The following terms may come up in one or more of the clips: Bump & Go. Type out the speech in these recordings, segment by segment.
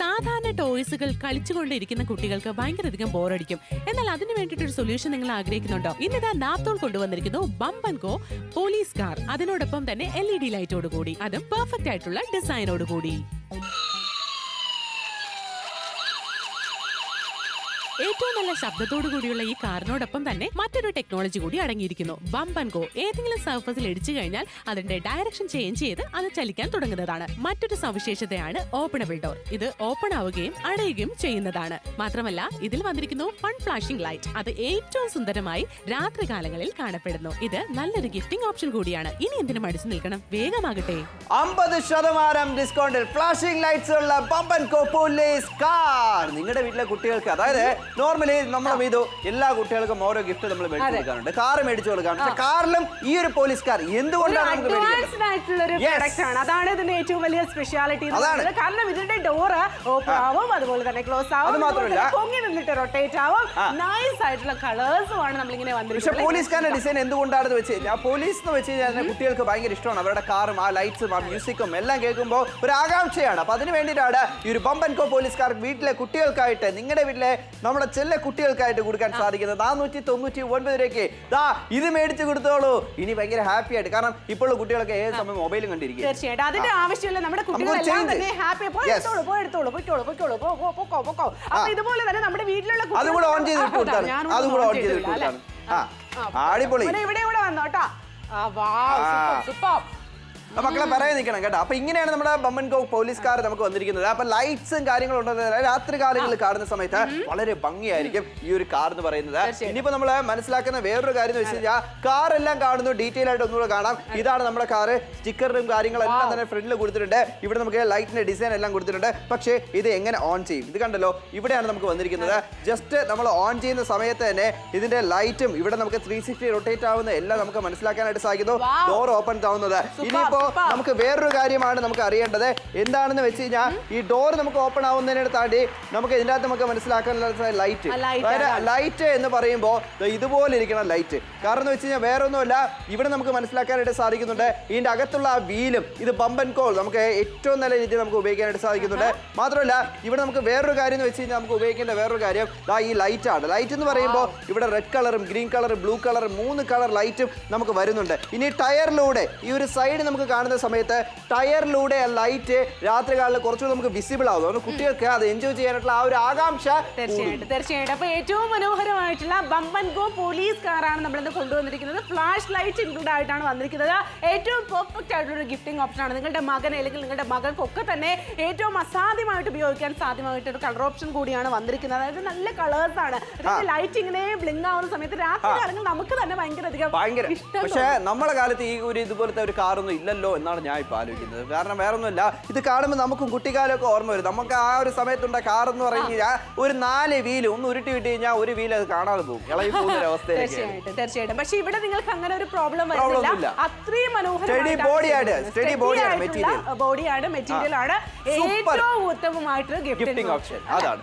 സാധാരണ ടോയ്സുകൾ കളിച്ചുകൊണ്ടിരിക്കുന്ന കുട്ടികൾക്ക് ഭയങ്കരധികം ബോറടിക്കും. എന്നാൽ അതിനു വേണ്ടിയിട്ടൊരു സൊല്യൂഷൻ നിങ്ങൾ ആഗ്രഹിക്കുന്നുണ്ടോ? ഇന്നിതാ നാത്തോൾ കൊണ്ടുവന്നിരിക്കുന്നു bump and go police car. അതിനോടൊപ്പം തന്നെ LED ലൈറ്റോട് കൂടി, അതും പെർഫെക്റ്റ് ആയിട്ടുള്ള ഡിസൈനോട് കൂടി. ഏറ്റവും നല്ല ശബ്ദത്തോടു കൂടിയുള്ള ഈ കാറിനോടൊപ്പം തന്നെ മറ്റൊരു ടെക്നോളജി കൂടി അടങ്ങിയിരിക്കുന്നു. ബംപ് ആൻഡ് ഗോ ഏതെങ്കിലും സർഫസിൽ ഇടിച്ചു കഴിഞ്ഞാൽ അതിന്റെ ഡയറക്ഷൻ ചേഞ്ച് ചെയ്ത് അത് ചലിക്കാൻ തുടങ്ങുന്നതാണ്. മറ്റൊരു സവിശേഷതയാണ് ഓപ്പണബിൾ ഡോർ. ഇത് ഓപ്പൺ ആവുകയും അടയുകയും ചെയ്യുന്നതാണ്. മാത്രമല്ല ഇതിൽ വന്നിരിക്കുന്നു ഫൺ ഫ്ലാഷിംഗ് ലൈറ്റ്. അത് ഏറ്റവും സുന്ദരമായി രാത്രികാലങ്ങളിൽ കാണപ്പെടുന്നു. ഇത് നല്ലൊരു ഗിഫ്റ്റിംഗ് ഓപ്ഷൻ കൂടിയാണ്. ഇനി എന്തിനും അടിച്ചു നിൽക്കണം, വേഗമാകട്ടെ. 50% ഡിസ്കൗണ്ടിൽ ഫ്ലാഷിംഗ് ലൈറ്റ്സ് ഉള്ള bump and go police car നിങ്ങളുടെ വീട്ടിലെ കുട്ടികൾക്ക്. അതായത് നോർമലി നമ്മളെ വീതോ എല്ലാ കുട്ടികൾക്കും ഓരോ ഗിഫ്റ്റ് നമ്മൾ മേടിച്ചു കൊടുക്കാറുണ്ട്, കാർ മേടിച്ചു കൊടുക്കാറുണ്ട്. പക്ഷെ കാറിലും ഈ ഒരു പോലീസ് കാർ എന്തുകൊണ്ടാണ് നമുക്ക് അഡ്വാൻസ്ഡ് ആയിട്ടുള്ള ഒരു പ്രൊഡക്റ്റ് ആണ്. അതാണ് ഇതിന്റെ ഏറ്റവും വലിയ സ്പെഷ്യാലിറ്റി എന്ന് പറയുന്നത്. കാരണം ഇതിന്റെ ഡോർ ഓപ്പൺ ആവും, അതുപോലെ തന്നെ ക്ലോസ് ആവും, അത് മാത്രമല്ല പൊങ്ങി നിന്നിട്ട് റൊട്ടേറ്റ് ആവും. നൈസ് ആയിട്ടുള്ള കളേഴ്സും ആണ് നമ്മൾ ഇങ്ങനെ വന്നിരിക്കുന്നത്. പക്ഷെ പോലീസ് കാറിന്റെ ഡിസൈൻ എന്തുകൊണ്ടാണെന്ന് വെച്ച് കഴിഞ്ഞാൽ, പോലീസ് എന്ന് വെച്ച് കഴിഞ്ഞാൽ കുട്ടികൾക്ക് ഭയങ്കര ഇഷ്ടമാണ്. അവരുടെ കാറും ആ ലൈറ്റ്സും ആ മ്യൂസിക്കും എല്ലാം കേൾക്കുമ്പോൾ ഒരു ആകാംക്ഷയാണ്. അപ്പൊ അതിന് വേണ്ടിയിട്ടാണ് ഈ ഒരു bump and go police car വീട്ടിലെ കുട്ടികൾക്കായിട്ട്, നിങ്ങളുടെ വീട്ടിലെ നമ്മുടെ ചെല്ല കുട്ടികൾക്കായിട്ട് കൊടുക്കാൻ സാധിക്കുന്നത് 499 രൂപയ്ക്ക്. ഇത് മേടിച്ചു കൊടുത്തോളൂ, ഇനി ഭയങ്കര ഹാപ്പി ആയിട്ട്. കാരണം ഇപ്പോൾ കുട്ടികളൊക്കെ ഏത് സമയം മൊബൈലും കണ്ടിരിക്കും. തീർച്ചയായിട്ടും അതിന്റെ ആവശ്യമില്ല. നമ്മുടെ കുട്ടികളെ മക്കളെ പറയാൻ നിൽക്കണം കേട്ടോ. അപ്പൊ ഇങ്ങനെയാണ് നമ്മുടെ bump and go police car നമുക്ക് വന്നിരിക്കുന്നത്. അപ്പൊ ലൈറ്റ്സും കാര്യങ്ങളും ഉണ്ടെന്നതിനാൽ രാത്രി കാലങ്ങളിൽ കാണുന്ന സമയത്ത് വളരെ ഭംഗിയായിരിക്കും ഈ ഒരു കാർ എന്ന് പറയുന്നത്. ഇനിയിപ്പോ നമ്മള് മനസ്സിലാക്കുന്ന വേറൊരു കാര്യം എന്ന് വെച്ച് കഴിഞ്ഞാൽ, കാർ എല്ലാം കാണുന്നു, ഡീറ്റെയിൽ ആയിട്ട് ഒന്നുകൂടെ കാണാം. ഇതാണ് നമ്മുടെ കാർ. സ്റ്റിക്കറും കാര്യങ്ങളെല്ലാം തന്നെ ഫ്രണ്ടിൽ കൊടുത്തിട്ടുണ്ട്. ഇവിടെ നമുക്ക് ലൈറ്റിന്റെ ഡിസൈൻ എല്ലാം കൊടുത്തിട്ടുണ്ട്. പക്ഷേ ഇത് എങ്ങനെ ഓൺ ചെയ്യും? ഇത് കണ്ടല്ലോ, ഇവിടെയാണ് നമുക്ക് വന്നിരിക്കുന്നത്. ജസ്റ്റ് നമ്മൾ ഓൺ ചെയ്യുന്ന സമയത്ത് തന്നെ ഇതിന്റെ ലൈറ്റും ഇവിടെ നമുക്ക് 360 റൊട്ടേറ്റ് ആവുന്ന എല്ലാം നമുക്ക് മനസ്സിലാക്കാനായിട്ട് സാധിക്കുന്നു. ഡോർ ഓപ്പൺ ആവുന്നത്. ഇനിയിപ്പോ നമുക്ക് വേറൊരു കാര്യമാണ് നമുക്ക് അറിയേണ്ടത്. എന്താണെന്ന് വെച്ച് കഴിഞ്ഞാൽ, ഈ ഡോർ നമുക്ക് ഓപ്പൺ ആവുന്നതിനോട് താണ്ടി നമുക്ക് ഇതിൻ്റെ അകത്ത് നമുക്ക് മനസ്സിലാക്കാനുള്ള ലൈറ്റ് എന്ന് പറയുമ്പോൾ ഇതുപോലെ ഇരിക്കണം ലൈറ്റ്. കാരണം എന്ന് വെച്ച് കഴിഞ്ഞാൽ വേറെ ഒന്നുമല്ല, ഇവിടെ നമുക്ക് മനസ്സിലാക്കാനായിട്ട് സാധിക്കുന്നുണ്ട്. ഇതിൻ്റെ അകത്തുള്ള ആ വീലും ഇത് ബംപ് ആൻഡ് ഗോ നമുക്ക് ഏറ്റവും നല്ല രീതിയിൽ നമുക്ക് ഉപയോഗിക്കാനായിട്ട് സാധിക്കുന്നുണ്ട്. മാത്രമല്ല ഇവിടെ നമുക്ക് വേറൊരു കാര്യം എന്ന് വെച്ച് കഴിഞ്ഞാൽ, നമുക്ക് ഉപയോഗിക്കേണ്ട വേറൊരു കാര്യം ഈ ലൈറ്റാണ്. ലൈറ്റ് എന്ന് പറയുമ്പോൾ ഇവിടെ റെഡ് കളറും ഗ്രീൻ കളറും ബ്ലൂ കളറും 3 കളർ ലൈറ്റും നമുക്ക് വരുന്നുണ്ട്. ഇനി ടയറിലൂടെ ഈ ഒരു സൈഡ് നമുക്ക് കാണുന്ന സമയത്ത് ടയറിലൂടെ ലൈറ്റ് രാത്രി കാലത്ത് കുറച്ചുകൂടി നമുക്ക് വിസിബിൾ ആവും. അതുകൊണ്ട് കുട്ടികൾക്ക് അത് എൻജോയ് ചെയ്യാനായിട്ടുള്ള ആ ഒരു ആകാംക്ഷ. തീർച്ചയായിട്ടും. അപ്പൊ ഏറ്റവും മനോഹരമായിട്ടുള്ള ബംപ് ആൻഡ് ഗോ പോലീസ് കാറാണ് നമ്മൾ ഇന്ന് കൊണ്ടുവന്നിരിക്കുന്നത്. ഫ്ലാഷ് ലൈറ്റ് ഇൻക്ലൂഡ് ആയിട്ടാണ് വന്നിരിക്കുന്നത്. ഏറ്റവും പെർഫെക്റ്റ് ആയിട്ടുള്ള ഒരു ഗിഫ്റ്റിംഗ് ഓപ്ഷൻ ആണ്. നിങ്ങളുടെ മകൻ അല്ലെങ്കിൽ നിങ്ങളുടെ മകൾക്കൊക്കെ തന്നെ ഏറ്റവും അസാധ്യമായിട്ട് ഉപയോഗിക്കാൻ സാധ്യമായിട്ടൊരു കളർ ഓപ്ഷൻ കൂടിയാണ് വന്നിരിക്കുന്നത്. അതായത് നല്ല കളേഴ്സ് ആണ്. ലൈറ്റ് ഇങ്ങനെ ബ്ലിങ്ക് ആവുന്ന സമയത്ത് രാത്രി കാലങ്ങളിൽ നമുക്ക് തന്നെ ഭയങ്കര ഇഷ്ടം. പക്ഷേ നമ്മുടെ കാലത്ത് ഈ ഒരു ഇതുപോലത്തെ ഒരു കാറൊന്നും ഇല്ലല്ലോ എന്നാണ് ഞാൻ ഇപ്പൊ ആലോചിക്കുന്നത്. കാരണം വേറൊന്നുമില്ല, ഇത് കാണുമ്പോൾ നമുക്കും കുട്ടിക്കാലമൊക്കെ ഓർമ്മ വരും. നമുക്ക് ആ ഒരു സമയത്തുണ്ട് കാർ എന്ന് പറയുന്നത് ഒരു 4 വീല് ഒന്ന് ഉരുട്ടി വിട്ട് കഴിഞ്ഞാൽ ഒരു വീല് അത് കാണാതെ പോകും, ഇളകി പോകുന്ന അവസ്ഥയിലേക്ക്. തീർച്ചയായിട്ടും. പക്ഷെ ഇവിടെ നിങ്ങൾക്ക് അങ്ങനെ ഒരു പ്രോബ്ലം വരുന്നില്ല. അത്രയും ബോഡിയാണ് മെറ്റീരിയൽ ആണ് ഏറ്റവും ഉത്തമമായിട്ടുള്ള ഗിഫ്റ്റിംഗ് ഓപ്ഷൻ. അതാണ്.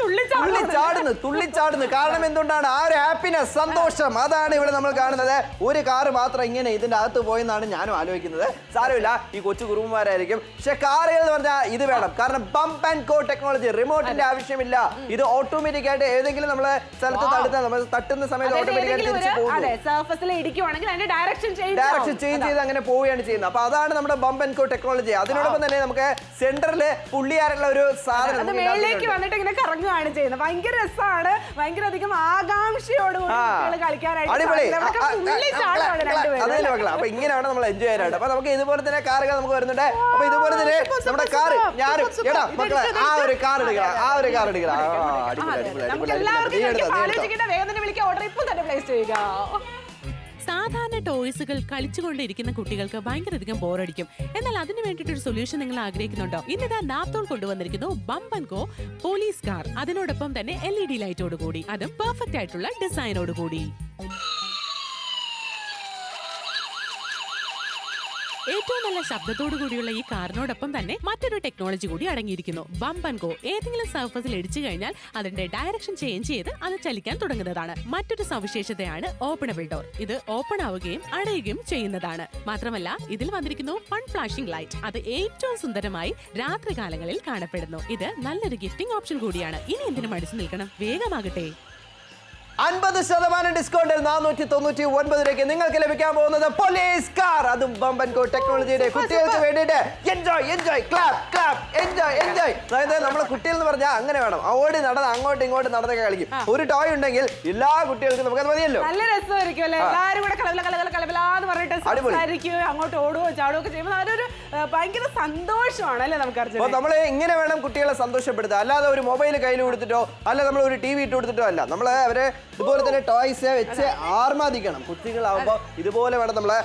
തുള്ളിച്ചാടുന്നു. കാരണം എന്തുകൊണ്ടാണ്? ആ ഒരു ഹാപ്പിനെസ്, സന്തോഷം, അതാണ് ഇവിടെ നമ്മൾ കാണുന്നത്. ഒരു കാറ് മാത്രം ഇങ്ങനെ ഇതിന്റെ അകത്ത് പോയെന്നാണ് ഞാനും ആലോചിക്കുന്നത്. സാരമില്ല, ഈ കൊച്ചു കുറുമ്പന്മാരായിരിക്കും. പക്ഷെ കാറുകൾ എന്ന് പറഞ്ഞാൽ ഇത് വേണം. കാരണം ബംപ് ആൻഡ് ഗോ ടെക്നോളജി, റിമോട്ടിന്റെ ആവശ്യമില്ല. ഇത് ഓട്ടോമാറ്റിക് ആയിട്ട് ഏതെങ്കിലും നമ്മളെ സ്ഥലത്ത് തട്ടുന്ന സമയത്ത് ഡയറക്ഷൻ ചേഞ്ച് ചെയ്ത് അങ്ങനെ പോവുകയാണ് ചെയ്യുന്നത്. അപ്പൊ അതാണ് നമ്മുടെ ബംപ് ആൻഡ് ഗോ ടെക്നോളജി. അതിനോടൊപ്പം തന്നെ നമുക്ക് സെന്ററില് പുള്ളിയാരുള്ള ഒരു സാധനം ാണ് ചെയ്യുന്നത്. ഭയങ്കര രസമാണ്, ഭയങ്കര അധികം ആകാംക്ഷയോടുകൂടി കളിക്കാനായിട്ട്. ഇങ്ങനെയാണ് നമ്മൾ എൻജോയ് ചെയ്യാനായിട്ട്. അപ്പൊ നമുക്ക് ഇതുപോലെ തന്നെ കാറുകൾ നമുക്ക് വരുന്നുണ്ട്. അപ്പൊ ഇതുപോലെ തന്നെ നമ്മുടെ കാർ ഞാനും മക്കളെ ആ ഒരു കാർ എടുക്കുക. സാധാരണ ടോയ്സുകൾ കളിച്ചുകൊണ്ടിരിക്കുന്ന കുട്ടികൾക്ക് ഭയങ്കരധികം ബോറടിക്കും. എന്നാൽ അതിനു വേണ്ടിയിട്ട് ഒരു സൊല്യൂഷൻ നിങ്ങൾ ആഗ്രഹിക്കുന്നുണ്ടോ? ഇന്നിതാ നാത്തോൾ കൊണ്ടുവന്നിരിക്കുന്നു bump and go police car. അതിനോടൊപ്പം തന്നെ LED ലൈറ്റോട് കൂടി, അതും പെർഫെക്റ്റ് ആയിട്ടുള്ള ഡിസൈനോട് കൂടി. ഏറ്റവും നല്ല ശബ്ദത്തോടു കൂടിയുള്ള ഈ കാറിനോടൊപ്പം തന്നെ മറ്റൊരു ടെക്നോളജി കൂടി അടങ്ങിയിരിക്കുന്നു ബംപ് ആൻഡ് ഗോ. ഏതെങ്കിലും സർഫസിൽ ഇടിച്ചു കഴിഞ്ഞാൽ അതിന്റെ ഡയറക്ഷൻ ചേഞ്ച് ചെയ്ത് അത് ചലിക്കാൻ തുടങ്ങുന്നതാണ്. മറ്റൊരു സവിശേഷതയാണ് ഓപ്പണബിൾ ഡോർ. ഇത് ഓപ്പൺ ആവുകയും അടയുകയും ചെയ്യുന്നതാണ്. മാത്രമല്ല ഇതിൽ വന്നിരിക്കുന്നു ഫൺ ഫ്ലാഷിംഗ് ലൈറ്റ്. അത് ഏറ്റവും സുന്ദരമായി രാത്രികാലങ്ങളിൽ കാണപ്പെടുന്നു. ഇത് നല്ലൊരു ഗിഫ്റ്റിംഗ് ഓപ്ഷൻ കൂടിയാണ്. ഇനി എന്തിനും അടിച്ചു നിൽക്കണം, വേഗമാകട്ടെ. 50% ഡിസ്കൗണ്ടിൽ 499 രൂപയ്ക്ക് നിങ്ങൾക്ക് ലഭിക്കാൻ പോകുന്നത് പോലീസ് കാർ, അതും ബംപ് ആൻഡ് ഗോ ടെക്നോളജിയുടെ. കുട്ടികൾക്ക് വേണ്ടിയിട്ട് enjoy enjoy clap clap enjoy enjoy. അതായത് നമ്മളെ കുട്ടികൾ എന്ന് പറഞ്ഞാൽ അങ്ങനെ വേണം, ഓടി നടന്ന് അങ്ങോട്ടും ഇങ്ങോട്ടും നടന്നൊക്കെ കളിക്കും. ഒരു ടോയ് ഉണ്ടെങ്കിൽ എല്ലാ കുട്ടികൾക്കും നമുക്കത് മതിയല്ലോ, നല്ല രസമായിരിക്കും അല്ലേ? എല്ലാവരും കൂടെ കളവലാന്ന് പറഞ്ഞിട്ട് അങ്ങോട്ട് ഓടുകയോ ചാടുകയോ ഒക്കെ ചെയ്യുമ്പോൾ അതൊരു ഭയങ്കര സന്തോഷമാണ് അല്ലേ? നമുക്കറിയാം. അപ്പോൾ നമ്മൾ ഇങ്ങനെ വേണം കുട്ടികളെ സന്തോഷപ്പെടുത്തുക, അല്ലാതെ ഒരു മൊബൈൽ കയ്യിൽ കൊടുത്തിട്ടോ അല്ല നമ്മൾ ഒരു TV ഇട്ട് കൊടുത്തിട്ടോ അല്ല. നമ്മൾ അവരെ ഇതുപോലെ തന്നെ ടോയ്സ് വെച്ച് ആർമാദിക്കണം. കുട്ടികളാവുമ്പോൾ ഇതുപോലെ വേണം നമ്മളെ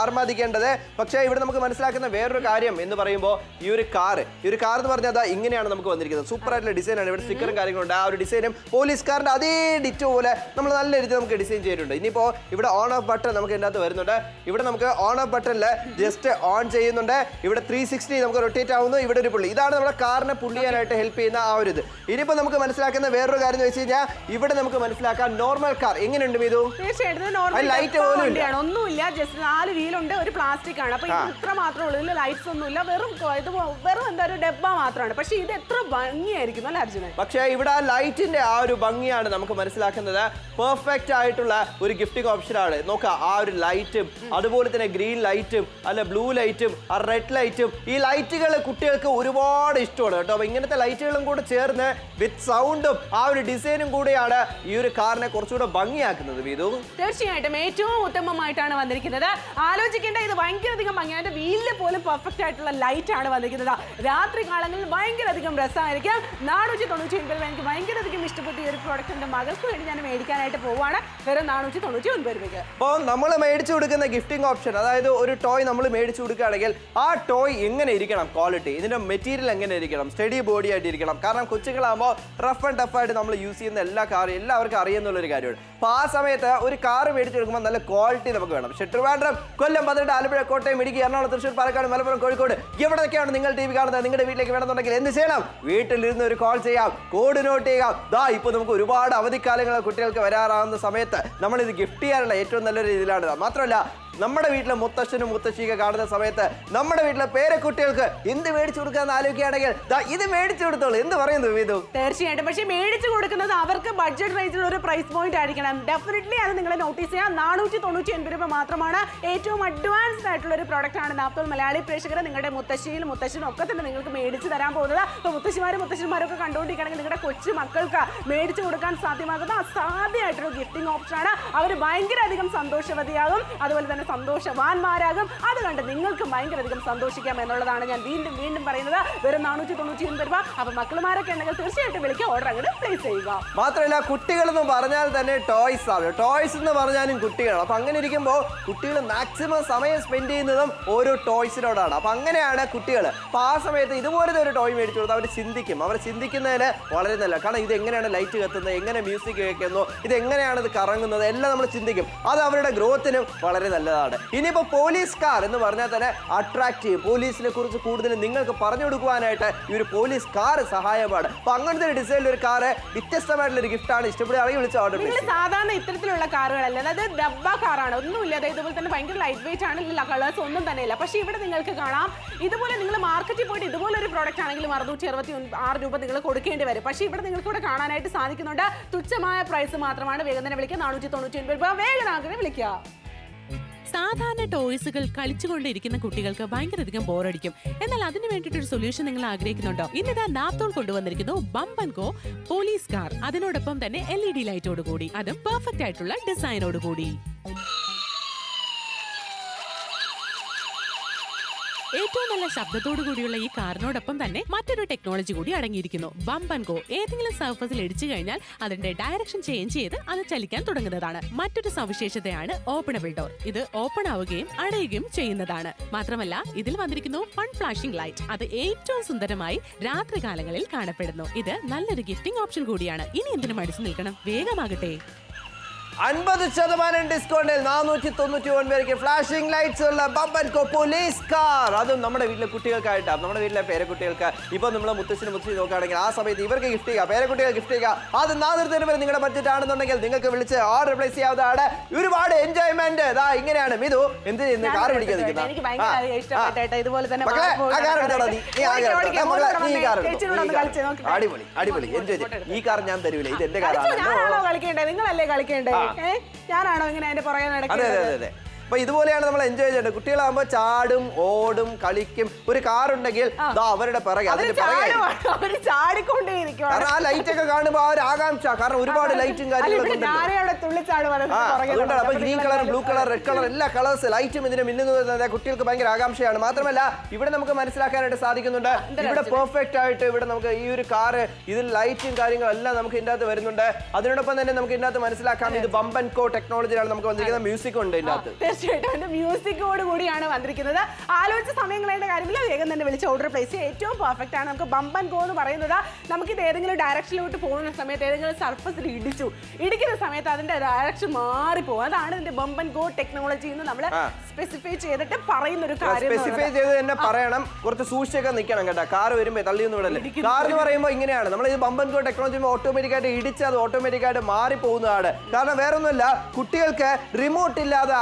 ആർമാദിക്കേണ്ടത്. പക്ഷേ ഇവിടെ നമുക്ക് മനസ്സിലാക്കുന്ന വേറൊരു കാര്യം എന്ന് പറയുമ്പോൾ ഈ ഒരു കാർ എന്ന് പറഞ്ഞാൽ അതാ ഇങ്ങനെയാണ് നമുക്ക് വന്നിരിക്കുന്നത്. സൂപ്പറായിട്ടുള്ള ഡിസൈനാണ്, ഇവിടെ സ്റ്റിക്കറും കാര്യങ്ങളുണ്ട്. ആ ഒരു ഡിസൈനും പോലീസ് കാറിൻ്റെ അതേ ഡിറ്റ് പോലെ നമ്മൾ നല്ല രീതിയിൽ നമുക്ക് ഡിസൈൻ ചെയ്തിട്ടുണ്ട്. ഇനിയിപ്പോൾ ഇവിടെ ഓൺ ഓഫ് ബട്ടൺ നമുക്ക് ഇതിൻ്റെ അകത്ത് വരുന്നുണ്ട്. ഇവിടെ നമുക്ക് ഓൺ ഓഫ് ബട്ടണിൽ ജസ്റ്റ് ഓൺ ചെയ്യുന്നുണ്ട്. ഇവിടെ 360 നമുക്ക് റൊട്ടേറ്റ് ആവുന്നു. ഇവിടെ ഒരു പുള്ളി, ഇതാണ് നമ്മുടെ കാറിനെ പുള്ളി ചെയ്യാനായിട്ട് ഹെൽപ്പ് ചെയ്യുന്ന ആ ഒരു ഇത്. ഇനിയിപ്പോൾ നമുക്ക് മനസ്സിലാക്കുന്ന വേറൊരു കാര്യം എന്ന് വെച്ച് കഴിഞ്ഞാൽ ഇവിടെ നമുക്ക് മനസ്സിലാക്കാൻ നോർമൽ കാർ എങ്ങനെയുണ്ട് വീതു? തീർച്ചയായിട്ടും ലൈറ്റ് ഒന്നുമില്ല, ജസ്റ്റ് 4 വീലുണ്ട്, ഒരു പ്ലാസ്റ്റിക് ആണ്. അപ്പൊ ഇത്ര മാത്രമേ ഉള്ളൂ, ഇതിൽ ലൈറ്റ്സ് ഒന്നുമില്ല, വെറും എന്താ ഒരു ഡബ്ബ മാത്രമാണ്. പക്ഷെ ഇത് എത്ര ഭംഗിയായിരിക്കും അല്ലേ അർജുന? പക്ഷേ ഇവിടെ ആ ലൈറ്റിന്റെ ആ ഒരു ഭംഗിയാണ് നമുക്ക് മനസ്സിലാക്കുന്നത്. പെർഫെക്റ്റ് ആയിട്ടുള്ള ഒരു ഗിഫ്റ്റിംഗ് ഓപ്ഷനാണ്. നോക്കാം, ആ ഒരു ലൈറ്റും അതുപോലെ തന്നെ ഗ്രീൻ ലൈറ്റും അല്ല ബ്ലൂ ലൈറ്റും ആ റെഡ് ലൈറ്റും. ഈ ലൈറ്റുകൾ കുട്ടികൾക്ക് ഒരുപാട് ഇഷ്ടമാണ് കേട്ടോ. അപ്പൊ ഇങ്ങനത്തെ ലൈറ്റുകളും കൂടെ ചേർന്ന് വിത്ത് സൗണ്ടും ആ ഒരു ഡിസൈനും കൂടെയാണ് ഈ ഒരു കാറിനെ കുറച്ചുകൂടെ ഭംഗിയാക്കുന്നത്. തീർച്ചയായിട്ടും ഏറ്റവും ഉത്തമമായിട്ടാണ് വന്നിരിക്കുന്നത്. ആലോചിക്കേണ്ട, ഇത് ഭയങ്കരധികം ഭംഗിയായിട്ട് വീലില് പോലും പെർഫെക്റ്റ് ആയിട്ടുള്ള ലൈറ്റ് ആണ് വന്നിരിക്കുന്നത്. രാത്രി കാലങ്ങളിൽ ഭയങ്കരധികം രസമായിരിക്കും. 499 രൂപ എനിക്ക് ഭയങ്കരധികം ഇഷ്ടപ്പെട്ട ഈ ഒരു പ്രോഡക്റ്റ് എൻ്റെ മകൾക്ക് വേണ്ടി ഞാൻ മേടിക്കാനായിട്ട് പോവാണ്. വെറും 499 രൂപയ്ക്ക്. അപ്പോൾ നമ്മൾ മേടിച്ചു കൊടുക്കുന്ന ഗിഫ്റ്റിംഗ് ഓപ്ഷൻ, അതായത് ഒരു ടോയ് നമ്മൾ മേടിച്ചു കൊടുക്കുകയാണെങ്കിൽ ആ ടോയ് എങ്ങനെ ഇരിക്കണം, ക്വാളിറ്റി, ഇതിൻ്റെ മെറ്റീരിയൽ എങ്ങനെ ഇരിക്കണം, സ്റ്റഡി ബോഡി ആയിട്ട് ഇരിക്കണം. കാരണം കൊച്ചുകളാകുമ്പോൾ റഫ് ആൻഡ് ടഫ് ആയിട്ട് നമ്മൾ യൂസ് ചെയ്യുന്ന എല്ലാ കാറും എല്ലാവർക്കും അറിയുന്നുള്ളൊരു കാര്യമാണ്. അപ്പോൾ ആ സമയത്ത് ഒരു കാറ് മേടിച്ചു കൊടുക്കുമ്പോൾ നല്ല ക്വാളിറ്റി നമുക്ക് വേണം. പക്ഷേ ട്രിവാൻഡ്രം, കൊല്ലം, പതിനെട്ട്, ആലപ്പുഴ, കോട്ടയം, ഇടുക്കി, എറണാകുളം, തൃശ്ശൂർ, പാലക്കാട്, മലപ്പുറം, കോഴിക്കോട്, എവിടെയൊക്കെയാണ് നിങ്ങൾ TV കാണുന്നത്? നിങ്ങളുടെ വീട്ടിലേക്ക് വേണമെന്നുണ്ടെങ്കിൽ എന്ത് ചെയ്യണം? വീട്ടിലിരുന്ന് ഒരു കോൾ ചെയ്യാം, കോഡ് നോട്ട് ചെയ്യാം. ദാ ഇപ്പോൾ നമുക്ക് ഒരുപാട് അവധിക്കാലങ്ങൾ കുട്ടികൾക്ക് വരാറാവുന്ന സമയത്ത് നമ്മളിത് ഗിഫ്റ്റ് ചെയ്യാനുള്ള ഏറ്റവും നല്ലൊരു രീതിയിലാണ്. മാത്രമല്ല നമ്മുടെ വീട്ടിലെ മുത്തശ്ശനും മുത്തശ്ശിയൊക്കെ കാണുന്ന സമയത്ത് നമ്മുടെ വീട്ടിലെ പേരക്കുട്ടികൾക്ക് എന്ത് മേടിച്ചു കൊടുക്കാന്ന് ആലോചിക്കുകയാണെങ്കിൽ ഇത് മേടിച്ചു കൊടുത്തോളൂ. എന്ത് പറയുന്നു വീതു? തീർച്ചയായിട്ടും. പക്ഷേ മേടിച്ചു കൊടുക്കുന്നത് അവർക്ക് ബഡ്ജറ്റ് റേഞ്ചിലുള്ള ഒരു പ്രൈസ് പോയിന്റ് ആയിരിക്കണം. ഡെഫിനറ്റ്ലി അത് നിങ്ങൾ നോട്ടീസ് ചെയ്യാം. 499 രൂപ മാത്രമാണ്. ഏറ്റവും അഡ്വാൻസ്ഡ് ആയിട്ടുള്ള ഒരു പ്രോഡക്റ്റ് ആണ് നാത്തോൾ മലയാളി പ്രേക്ഷകരെ. നിങ്ങളുടെ മുത്തശ്ശിയിലും മുത്തശ്ശനും ഒക്കെ തന്നെ നിങ്ങൾക്ക് മേടിച്ചു തരാൻ പോകുന്നത്. അപ്പോൾ മുത്തശ്ശിമാരും മുത്തശ്ശന്മാരൊക്കെ കണ്ടുകൊണ്ടിരിക്കുകയാണെങ്കിൽ നിങ്ങളുടെ കൊച്ചു മക്കൾക്ക് മേടിച്ചു കൊടുക്കാൻ സാധ്യമാകുന്ന അസാധ്യമായിട്ടൊരു ഗിഫ്റ്റിംഗ് ഓപ്ഷനാണ്. അവർ ഭയങ്കര അധികം സന്തോഷവതിയാകും, അതുപോലെ തന്നെ സന്തോഷവാന്മാരാകും. അത് കണ്ട് നിങ്ങൾക്കും ഭയങ്കരധികം സന്തോഷിക്കാം എന്നുള്ളതാണ് ഞാൻ വീണ്ടും വീണ്ടും പറയുന്നത്. വെറും 499 രൂപ. അപ്പൊ മക്കളുമാരൊക്കെ ഉണ്ടെങ്കിൽ തീർച്ചയായിട്ടും വിളിക്കുക, ഓർഡർ അങ്ങോട്ട് പ്ലേസ് ചെയ്യുക. മാത്രമല്ല കുട്ടികളെന്ന് പറഞ്ഞാൽ തന്നെ ടോയ്സ് ആണ്, ടോയ്സ് എന്ന് പറഞ്ഞാലും കുട്ടികളാണ്. അപ്പൊ അങ്ങനെ ഇരിക്കുമ്പോൾ കുട്ടികൾ മാക്സിമം സമയം സ്പെൻഡ് ചെയ്യുന്നതും ഓരോ ടോയ്സിനോടാണ്. അപ്പൊ അങ്ങനെയാണ് കുട്ടികൾ. അപ്പൊ ആ സമയത്ത് ഇതുപോലത്തെ ഒരു ടോയ് മേടിച്ചു കൊടുത്താൽ അവർ ചിന്തിക്കും. അവർ ചിന്തിക്കുന്നതിന് വളരെ നല്ല, കാരണം ഇത് എങ്ങനെയാണ് ലൈറ്റ് കത്തുന്നത്, എങ്ങനെ മ്യൂസിക് കേൾക്കുന്നു, ഇത് എങ്ങനെയാണ് ഇത് കറങ്ങുന്നത്, എല്ലാം നമ്മൾ ചിന്തിക്കും. അത് അവരുടെ ഗ്രോത്തിനും വളരെ നല്ലതാണ്. ഇനിയിപ്പോ പോലീസ് കാർ എന്ന് പറഞ്ഞാൽ തന്നെ അട്രാക്റ്റീവ്, പോലീസിനെ കുറിച്ച് കൂടുതൽ നിങ്ങൾക്ക് പറഞ്ഞു കൊടുക്കുവാനായിട്ട് ഈ ഒരു പോലീസ് കാർ സഹായമാണ്. അപ്പൊ അങ്ങനത്തെ ഒരു ഡിസൈനിൽ ഒരു കാറ് വ്യത്യസ്തമായിട്ടുള്ള ഒരു ഗിഫ്റ്റാണ്. ഇഷ്ടപ്പെടുകയാണെങ്കിൽ വിളിച്ച് ഓർഡർ ചെയ്യും. സാധാരണ ഇത്തരത്തിലുള്ള കാറുകളല്ല, അതായത് ഡബ്ബ കാറാണ്, ഒന്നുമില്ല. അതായത് ഇതുപോലെ തന്നെ ഭയങ്കര ലൈറ്റ് വെയിറ്റ് ആണ്, കളേഴ്സ് ഒന്നും തന്നെ ഇല്ല. പക്ഷേ ഇവിടെ നിങ്ങൾക്ക് കാണാം, ഇതുപോലെ നിങ്ങൾ മാർക്കറ്റിൽ പോയിട്ട് ഇതുപോലെ ഒരു പ്രോഡക്റ്റ് ആണെങ്കിൽ 666 രൂപ നിങ്ങൾ കൊടുക്കേണ്ടി വരും. പക്ഷേ ഇവിടെ നിങ്ങൾക്ക് ഇവിടെ കാണാനായിട്ട് സാധിക്കുന്നുണ്ട്. തുച്ഛമായ പ്രൈസ് മാത്രമാണ്. വേഗം തന്നെ വിളിക്കുക, 499 രൂപ. വേഗം ആഗ്രഹം വിളിക്കുക. സാധാരണ ടോയ്സുകൾ കളിച്ചുകൊണ്ടിരിക്കുന്ന കുട്ടികൾക്ക് ഭയങ്കരധികം ബോറടിക്കും. എന്നാൽ അതിനു വേണ്ടിയിട്ടൊരു സൊല്യൂഷൻ നിങ്ങൾ ആഗ്രഹിക്കുന്നുണ്ടോ? ഇന്നിതാ നാത്തോൾ കൊണ്ടുവന്നിരിക്കുന്നു bump and go police car. അതിനോടൊപ്പം തന്നെ LED ലൈറ്റോട് കൂടി, അതും പെർഫെക്റ്റ് ആയിട്ടുള്ള ഡിസൈനോട് കൂടി. ഏറ്റവും നല്ല ശബ്ദത്തോടു കൂടിയുള്ള ഈ കാറിനോടൊപ്പം തന്നെ മറ്റൊരു ടെക്നോളജി കൂടി അടങ്ങിയിരിക്കുന്നു, ബംപ് ആൻഡ് ഗോ. ഏതെങ്കിലും സർഫസിൽ ഇടിച്ചു കഴിഞ്ഞാൽ അതിന്റെ ഡയറക്ഷൻ ചേഞ്ച് ചെയ്ത് അത് ചലിക്കാൻ തുടങ്ങുന്നതാണ്. മറ്റൊരു സവിശേഷതയാണ് ഓപ്പണബിൾ ഡോർ. ഇത് ഓപ്പൺ ആവുകയും അടയുകയും ചെയ്യുന്നതാണ്. മാത്രമല്ല ഇതിൽ വന്നിരിക്കുന്നു ഫൺ ഫ്ലാഷിംഗ് ലൈറ്റ്. അത് ഏറ്റവും സുന്ദരമായി രാത്രി കാലങ്ങളിൽ കാണപ്പെടുന്നു. ഇത് നല്ലൊരു ഗിഫ്റ്റിംഗ് ഓപ്ഷൻ കൂടിയാണ്. ഇനി എന്തിനും അടിച്ചു നിൽക്കണം, വേഗമാകട്ടെ. 50% ഡിസ്കൗണ്ടിൽ 499 ഫ്ലാഷിംഗ് ലൈറ്റ്സ് ഉള്ള bump and go police car. അതും നമ്മുടെ വീട്ടിലെ കുട്ടികൾക്കായിട്ടാണ്. നമ്മുടെ വീട്ടിലെ പേരക്കുട്ടികൾക്ക് ഇപ്പൊ നമ്മളെ മുത്തച്ഛന് മുത്തച്ഛന് നോക്കുകയാണെങ്കിൽ ആ സമയത്ത് ഇവർക്ക് ഗിഫ്റ്റ് ചെയ്യുക, പേരക്കുട്ടികൾ ഗിഫ്റ്റ് ചെയ്യുക. അത് 400 വരെ നിങ്ങളുടെ ബഡ്ജറ്റ് ആണെന്നുണ്ടെങ്കിൽ നിങ്ങൾക്ക് വിളിച്ച് ഓർഡർ പ്ലേസ് ചെയ്യാവുന്നതാണ്. ഒരുപാട് എൻജോയ്മെന്റ് ഇങ്ങനെയാണ്. മിതു എന്ത് ചെയ്യുന്നത്? കാർ പിടിക്കുന്നത് അടിപൊളി അടിപൊളി എൻജോയ് ചെയ്യും. ഈ കാർ ഞാൻ തരൂല, ഇത് എന്റെ കാറാണ്, നിങ്ങളല്ലേ കളിക്കേണ്ടത്? ഞാനാണോ ഇങ്ങനെ അതിന്റെ പുറകെ നടക്കുന്നത്? അപ്പൊ ഇതുപോലെയാണ് നമ്മൾ എൻജോയ് ചെയ്യേണ്ടത്. കുട്ടികളാകുമ്പോൾ ചാടും, ഓടും, കളിക്കും. ഒരു കാർ ഉണ്ടെങ്കിൽ അവരുടെ പിറകെ ആ ലൈറ്റ് ഒക്കെ കാണുമ്പോൾ ആ ഒരു ആകാംക്ഷ, കാരണം ഒരുപാട് ലൈറ്റും കാര്യങ്ങളൊക്കെ. അപ്പൊ green colour, blue colour, red colour, എല്ലാ കളേഴ്സ് ലൈറ്റും ഇതിന് മിന്നുന്നത് കുട്ടികൾക്ക് ഭയങ്കര ആകാംക്ഷയാണ്. മാത്രമല്ല ഇവിടെ നമുക്ക് മനസ്സിലാക്കാനായിട്ട് സാധിക്കുന്നുണ്ട്, ഇവിടെ പെർഫെക്റ്റ് ആയിട്ട് ഇവിടെ നമുക്ക് ഈ ഒരു കാർ, ഇതിൽ ലൈറ്റും കാര്യങ്ങളെല്ലാം നമുക്ക് ഇതിൻ്റെ അകത്ത് വരുന്നുണ്ട്. അതിനോടൊപ്പം തന്നെ നമുക്ക് ഇതിൻ്റെ അകത്ത് മനസ്സിലാക്കാം ഇത് ബംപ് ആൻഡ് ഗോ ടെക്നോളജിയാണ് നമുക്ക് വന്നിരിക്കുന്നത്. മ്യൂസിക്കും ഉണ്ട് ഇതിൻ്റെ അകത്ത്. ചേട്ടൻ്റെ മ്യൂസിക്കോട് കൂടിയാണ് വന്നിരിക്കുന്നത്. ആലോചിച്ച സമയങ്ങളുടെ കാര്യമില്ല, വേഗം തന്നെ വിളിച്ച് ഓർഡർ പ്ലേസ് ചെയ്യുക. ഏറ്റവും പെർഫെക്റ്റ് ആണ് നമുക്ക് ബംപ് ആൻഡ് ഗോ എന്ന് പറയുന്നത്. നമുക്കിത് ഏതെങ്കിലും ഡയറക്ഷനിലോട്ട് പോകുന്ന സമയത്ത്, ഏതെങ്കിലും സർഫസിൽ ഇടിക്കുന്ന സമയത്ത് അതിന്റെ ഡയറക്ഷൻ മാറിപ്പോകും. അതാണ് ഇതിന്റെ ബംപ് ആൻഡ് ഗോ ടെക്നോളജി എന്ന് നമ്മൾ സ്പെസിഫൈ ചെയ്തിട്ട് പറയുന്ന ഒരു കാര്യം. സ്പെസിഫൈ ചെയ്ത് തന്നെ പറയണം, കുറച്ച് സൂക്ഷിച്ചൊക്കെ നിൽക്കണം കേട്ടോ. കാർ വരുമ്പോൾ തള്ളിയൊന്നും വിടല്ലേ. കാർ എന്ന് പറയുമ്പോൾ ഇങ്ങനെയാണ് നമ്മൾ ഈ ബംപ് ആൻഡ് ഗോ ടെക്നോളജി ഓട്ടോമാറ്റിക്കായിട്ട് ഇടിച്ച് അത് ഓട്ടോമാറ്റിക്കായിട്ട് മാറിപ്പോകുന്നതാണ്. കാരണം വേറൊന്നുമല്ല, കുട്ടികൾക്ക് റിമോട്ട് ഇല്ലാതെ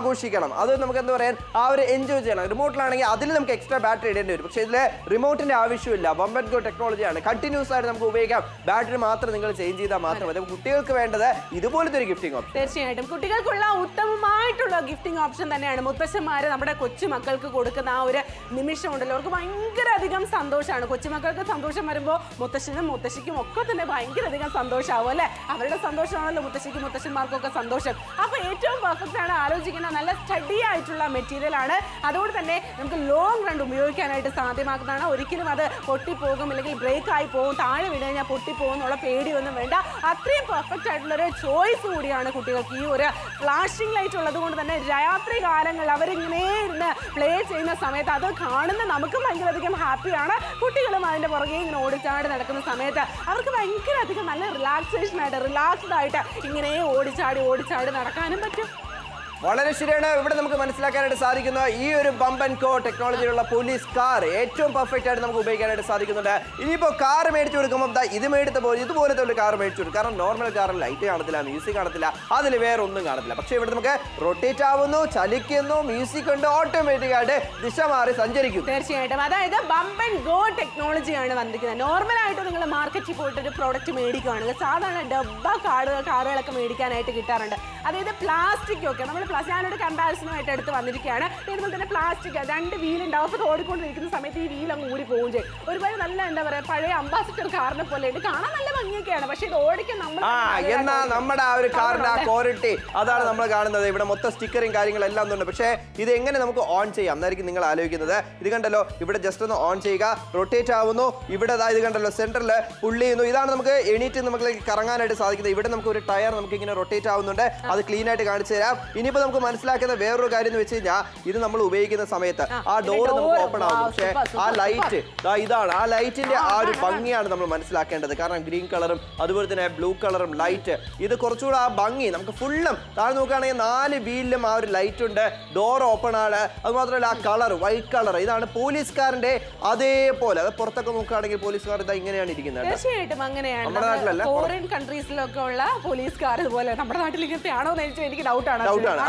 ആഘോഷിക്കണം. അത് നമുക്ക് എന്താ പറയാൻ, ആ ഒരു എൻജോയ് ചെയ്യണം. റിമോട്ടിലാണെങ്കിൽ അതിൽ നമുക്ക് എക്സ്ട്രാ ബാറ്ററി ഇടേണ്ടി വരും, പക്ഷേ ഇതിലെ റിമോട്ടിന്റെ ആവശ്യമില്ല. ബംപ് ആൻഡ് ഗോ ടെക്നോളജിയാണ് കണ്ടിന്യൂസ് ആയിട്ട് നമുക്ക് ഉപയോഗിക്കാം. ബാറ്ററി മാത്രം നിങ്ങൾ ചേഞ്ച് ചെയ്താൽ മാത്രം മതി. കുട്ടികൾക്ക് വേണ്ടത് ഇതുപോലത്തെ ഒരു ഗിഫ്റ്റിംഗ് ഓപ്ഷൻ. തീർച്ചയായിട്ടും കുട്ടികൾക്കുള്ള ഉത്തമമായിട്ടുള്ള ഗിഫ്റ്റിംഗ് ഓപ്ഷൻ തന്നെയാണ് മുത്തശ്ശന്മാർ നമ്മുടെ കൊച്ചുമക്കൾക്ക് കൊടുക്കുന്ന ആ ഒരു നിമിഷം ഉണ്ടല്ലോ, അവർക്ക് ഭയങ്കര അധികം സന്തോഷമാണ്. കൊച്ചുമക്കൾക്ക് സന്തോഷം വരുമ്പോൾ മുത്തശ്ശനും മുത്തശ്ശിക്കും ഒക്കെ തന്നെ ഭയങ്കര അധികം സന്തോഷമാവും അല്ലേ? അവരുടെ സന്തോഷമാണല്ലോ മുത്തശ്ശിക്കും മുത്തശ്ശന്മാർക്കൊക്കെ സന്തോഷം. അപ്പൊ ഏറ്റവും പെർഫെക്റ്റ് ആണ് ആലോചിക്കുന്ന നല്ല സ്റ്റഡി ആയിട്ടുള്ള മെറ്റീരിയൽ ആണ്. അതുകൊണ്ട് തന്നെ നമുക്ക് ലോങ് റൺ ഉപയോഗിക്കാനായിട്ട് സാധ്യമാക്കുന്നതാണ്. ഒരിക്കലും അത് പൊട്ടിപ്പോകും, അല്ലെങ്കിൽ ബ്രേക്ക് ആയി പോകും, താഴെ വീട് കഴിഞ്ഞാൽ പൊട്ടിപ്പോകും എന്നുള്ള പേടിയൊന്നും വേണ്ട. അത്രയും പെർഫെക്റ്റ് ആയിട്ടുള്ളൊരു ചോയ്സ് കൂടിയാണ് കുട്ടികൾക്ക് ഈ ഒരു ഫ്ലാഷിംഗ് ലൈറ്റ് ഉള്ളത് കൊണ്ട് തന്നെ. രാത്രി കാലങ്ങളിൽ അവരിങ്ങനെ ഇരുന്ന് പ്ലേ ചെയ്യുന്ന സമയത്ത് അത് കാണുന്ന നമുക്കും ഭയങ്കരധികം ഹാപ്പിയാണ്. കുട്ടികളും അതിൻ്റെ പുറകെ ഇങ്ങനെ ഓടിച്ചാടി നടക്കുന്ന സമയത്ത് അവർക്ക് ഭയങ്കര അധികം നല്ല റിലാക്സേഷനായിട്ട്, റിലാക്സ്ഡ് ആയിട്ട് ഇങ്ങനെ ഓടിച്ചാടി ഓടിച്ചാടി നടക്കാനും പറ്റും. വളരെ ശരിയാണ്. ഇവിടെ നമുക്ക് മനസ്സിലാക്കാനായിട്ട് സാധിക്കുന്ന ഈ ഒരു ബംപ് ആൻഡ് ഗോ ടെക്നോളജിയിലുള്ള പോലീസ് കാർ ഏറ്റവും പെർഫെക്റ്റ് ആയിട്ട് നമുക്ക് ഉപയോഗിക്കാനായിട്ട് സാധിക്കുന്നുണ്ട്. ഇനിയിപ്പോൾ കാർ മേടിച്ചു കൊടുക്കുമ്പോൾ ഇത് മേടിച്ച പോലെ ഇതുപോലത്തെ ഒരു കാർ മേടിച്ചു കൊടുക്കും. കാരണം നോർമൽ കാറിൽ ലൈറ്റ് കാണത്തില്ല, മ്യൂസിക് കാണത്തില്ല, അതിൽ വേറെ ഒന്നും കാണത്തില്ല. പക്ഷേ ഇവിടെ നമുക്ക് റൊട്ടേറ്റ് ആവുന്നു, ചലിക്കുന്നു, മ്യൂസിക് ഉണ്ട്, ഓട്ടോമാറ്റിക് ആയിട്ട് ദിശ മാറി സഞ്ചരിക്കും. തീർച്ചയായിട്ടും അതായത് ബംപ് ആൻഡ് ഗോ ടെക്നോളജിയാണ് വന്നിരിക്കുന്നത്. നോർമലായിട്ട് നിങ്ങൾ മാർക്കറ്റിൽ പോയിട്ട് ഒരു പ്രോഡക്റ്റ് മേടിക്കുകയാണെങ്കിൽ സാധാരണ ഡബ്ബ കാറുകളൊക്കെ മേടിക്കാനായിട്ട് കിട്ടാറുണ്ട്. അതായത് പ്ലാസ്റ്റിക് ഒക്കെ നമ്മൾ ഞാനൊരു കമ്പാരിസണുമായിട്ട് എടുത്ത് വന്നിരിക്കുകയാണ്. ഇതുപോലെ തന്നെ പ്ലാസ്റ്റിക് രണ്ട് വീലുണ്ടാവും. അപ്പോൾ ഓടിക്കൊണ്ടിരിക്കുന്ന സമയത്ത് ഈ വീൽ അങ്ങ് ഊരി പോവുകയും ചെയ്യും. ഒരുപാട് നല്ല എന്താ പറയുക, പഴയ അംബാസിഡർ കാറിനെ പോലെ ഉണ്ട്. കാണാൻ നല്ല ഭംഗിയൊക്കെയാണ്, പക്ഷെ ഇത് ഓടിക്കാൻ നമ്മുടെ ആ ഒരു കാറിന്റെ ആ ക്വാളിറ്റി അതാണ് നമ്മൾ കാണുന്നത്. ഇവിടെ മൊത്തം സ്റ്റിക്കറും കാര്യങ്ങളെല്ലാം ഉണ്ട്. പക്ഷേ ഇത് എങ്ങനെ നമുക്ക് ഓൺ ചെയ്യാം എന്നായിരിക്കും നിങ്ങൾ ആലോചിക്കുന്നത്. ഇത് കണ്ടല്ലോ, ഇവിടെ ജസ്റ്റ് ഒന്ന് ഓൺ ചെയ്യുക, റൊട്ടേറ്റ് ആവുന്നു. ഇവിടെ ഇത് കണ്ടല്ലോ സെന്ററിൽ പുള്ളി ചെയ്യുന്നു. ഇതാണ് നമുക്ക് എണീറ്റ് നമുക്ക് കറങ്ങാനായിട്ട് സാധിക്കുന്നത്. ഇവിടെ നമുക്ക് ഒരു ടയർ നമുക്ക് ഇങ്ങനെ റൊട്ടേറ്റ് ആവുന്നുണ്ട്. അത് ക്ലീൻ ആയിട്ട് കാണിച്ചു തരാം. ഇനിയിപ്പോൾ നമുക്ക് മനസ്സിലാക്കുന്ന വേറൊരു കാര്യം എന്ന് വെച്ച് കഴിഞ്ഞാൽ ഇത് നമ്മൾ ഉപയോഗിക്കുന്ന സമയത്ത് ആ ഡോർ നമുക്ക് ഓപ്പൺ ആകും. പക്ഷേ ആ ലൈറ്റ് ഇതാണ്, ആ ലൈറ്റിന്റെ ആ ഒരു ഭംഗിയാണ് നമ്മൾ മനസ്സിലാക്കേണ്ടത്. കാരണം ഗ്രീൻ കളറും അതുപോലെ തന്നെ ബ്ലൂ കളറും ലൈറ്റ്, ഇത് കുറച്ചുകൂടെ ആ ഭംഗി നമുക്ക് ഫുള്ളും. താഴെ നോക്കുകയാണെങ്കിൽ 4 വീലിലും ആ ഒരു ലൈറ്റ് ഉണ്ട്, ഡോർ ഓപ്പൺ ആണ്. അതുമാത്രമല്ല ആ കളർ വൈറ്റ് കളർ, ഇതാണ് പോലീസുകാരന്റെ അതേപോലെ. അത് പുറത്തൊക്കെ നോക്കുകയാണെങ്കിൽ പോലീസുകാർ ഇതാ ഇങ്ങനെയാണ് ഇരിക്കുന്നത്. തീർച്ചയായിട്ടും അങ്ങനെയാണ് നമ്മുടെ നാട്ടിലല്ല, ഫോറിൻ കൺട്രീസിലൊക്കെ ഉള്ള പോലീസുകാർ ഇതുപോലെ. നമ്മുടെ നാട്ടിൽ ഇങ്ങനത്തെ ആണോ എന്ന് വെച്ചാൽ എനിക്ക് ഡൗട്ടാണ്.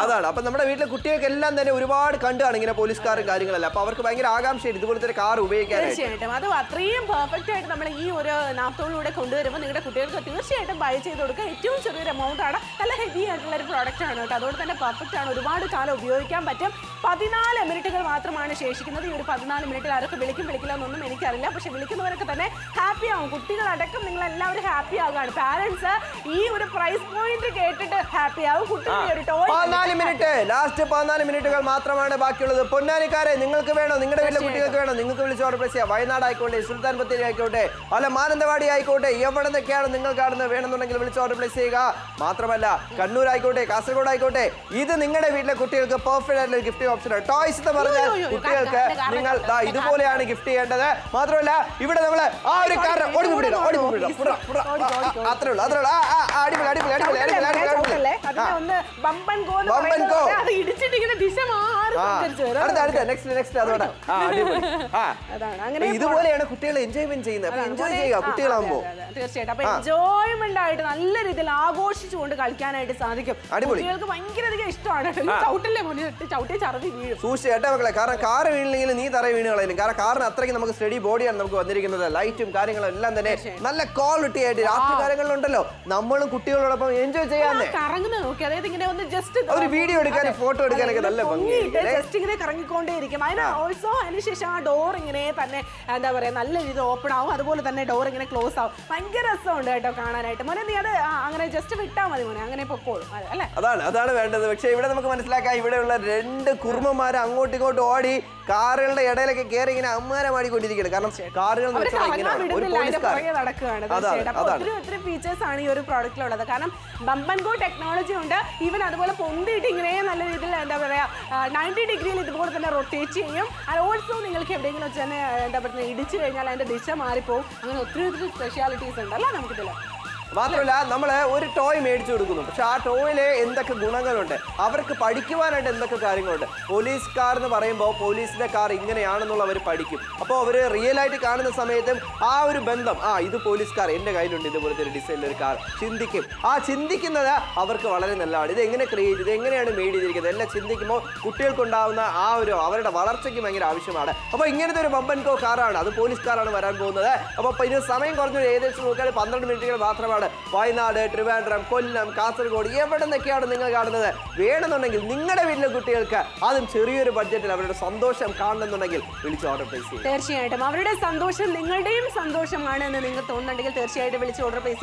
അതാണ്. അപ്പം നമ്മുടെ വീട്ടിലെ കുട്ടികൾക്കെല്ലാം തന്നെ ഒരുപാട് കണ്ടാണ് ഇങ്ങനെ പോലീസുകാരും കാര്യങ്ങളല്ല. അപ്പം അവർക്ക് ഭയങ്കര ആകാംക്ഷയായിട്ട് ഇതുപോലത്തെ ഒരു കാർ ഉപയോഗിക്കാൻ. തീർച്ചയായിട്ടും അത് അത്രയും പെർഫെക്റ്റ് ആയിട്ട് നമ്മൾ ഈ ഒരു നാപ്തോളിലൂടെ കൊണ്ടുവരുമ്പോൾ നിങ്ങളുടെ കുട്ടികൾക്ക് തീർച്ചയായിട്ടും ബൈ ചെയ്ത് കൊടുക്കുക. ഏറ്റവും ചെറിയൊരു എമൗണ്ട് ആണ്, നല്ല ഹെവി ആയിട്ടുള്ള ഒരു പ്രോഡക്റ്റ് ആണ് കേട്ടോ. അതുകൊണ്ട് തന്നെ പെർഫെക്റ്റ് ആണ്, ഒരുപാട് കാലം ഉപയോഗിക്കാൻ പറ്റും. 14 മിനിറ്റുകൾ മാത്രമാണ് ശേഷിക്കുന്നത്. ഈ ഒരു 14 മിനിറ്റിൽ ആരൊക്കെ വിളിക്കില്ല എന്നൊന്നും എനിക്കറിയില്ല. പക്ഷെ വിളിക്കുന്നവരൊക്കെ തന്നെ ഹാപ്പി ആവും. കുട്ടികളടക്കം നിങ്ങളെല്ലാവരും ഹാപ്പി ആവുകയാണ്. പാരൻസ് ഈ ഒരു പ്രൈസ് പോയിന്റ് കേട്ടിട്ട് ഹാപ്പി ആവും. കുട്ടികളുടെ ഒരു toy minute, last 14 minutes. Baculus, Punanica, Ningalcavano, Ningal Presia, why not I could Sultan Patia Cote, Alaman and the Vadi I Cote, Yavan and the Car and Ningal Garden, the Venanakil Sort of Plesega, Matravella, Kandur I Cote, Castle I Cote, either Ningalavilla could take a perfect gifting option. Toys the Marana, Ningal, Idupolia and a gifty under there, Matrala, you would have what do you do? Bump and go. Next. Just a video to get a photo to get a also, Anisha door in an ape and there were an open out, other than a door in a close out. Pankara sound at a car and the other. I'm going to just a bit down. I'm going to put other like I would have rent Kurma Marango to go to Audi, Carl, the Adelaide carrying an Amara could get a car of Carl. Three features on your product load of the Kanam. Bump and go technology under even other. 90 degree rotate and also ningal kevingal vachana endha pattna idichu kayinal adha disha mari pov angana ottru specialities undalla namukku idilla മാത്രമല്ല നമ്മൾ ഒരു toy മേടിച്ചു കൊടുക്കുന്നു പക്ഷേ ആ ടോയിലെ എന്തൊക്കെ ഗുണങ്ങളുണ്ട് അവർക്ക് പഠിക്കുവാനായിട്ട് എന്തൊക്കെ കാര്യങ്ങളുണ്ട് പോലീസ് കാർ എന്ന് പറയുമ്പോൾ പോലീസിന്റെ കാർ ഇങ്ങനെയാണെന്നുള്ള അവർ പഠിക്കും അപ്പോൾ അവർ റിയൽ ആയിട്ട് കാണുന്ന സമയത്തും ആ ഒരു ബന്ധം ആ ഇത് പോലീസ് കാർ എൻ്റെ കയ്യിലുണ്ട് ഇതുപോലത്തെ ഒരു ഡിസൈനിൽ ഒരു കാർ ചിന്തിക്കും ആ ചിന്തിക്കുന്നത് അവർക്ക് വളരെ നല്ലതാണ് ഇത് എങ്ങനെ ക്രിയേറ്റ് ഇത് എങ്ങനെയാണ് മേഡ് ചെയ്തിരിക്കുന്നത് എല്ലാം ചിന്തിക്കുമ്പോൾ കുട്ടികൾക്ക് ഉണ്ടാകുന്ന ആ ഒരു അവരുടെ വളർച്ചയ്ക്ക് ഭയങ്കര ആവശ്യമാണ് അപ്പോൾ ഇങ്ങനത്തെ ഒരു ബമ്പൻ കോ കാറാണ് അത് പോലീസ് കാറാണ് വരാൻ പോകുന്നത് അപ്പോൾ ഇതിന് സമയം കുറഞ്ഞൊരു ഏകദേശം നോക്കിയാൽ 12 മിനിറ്റുകൾ മാത്രമാണ് Why not a Trivandrum, Kollam, Kasaragod, Everton, the Cat and Ningal Garden? Where on the Nagil, Ninga will good tail car. Adam Chiri budget and Sandosham Khan and the Nagil will order place. Tertiate, Mavrida Sandosham, Ningal Dame, Sandosham and the Ningaton and Tertiate will order place.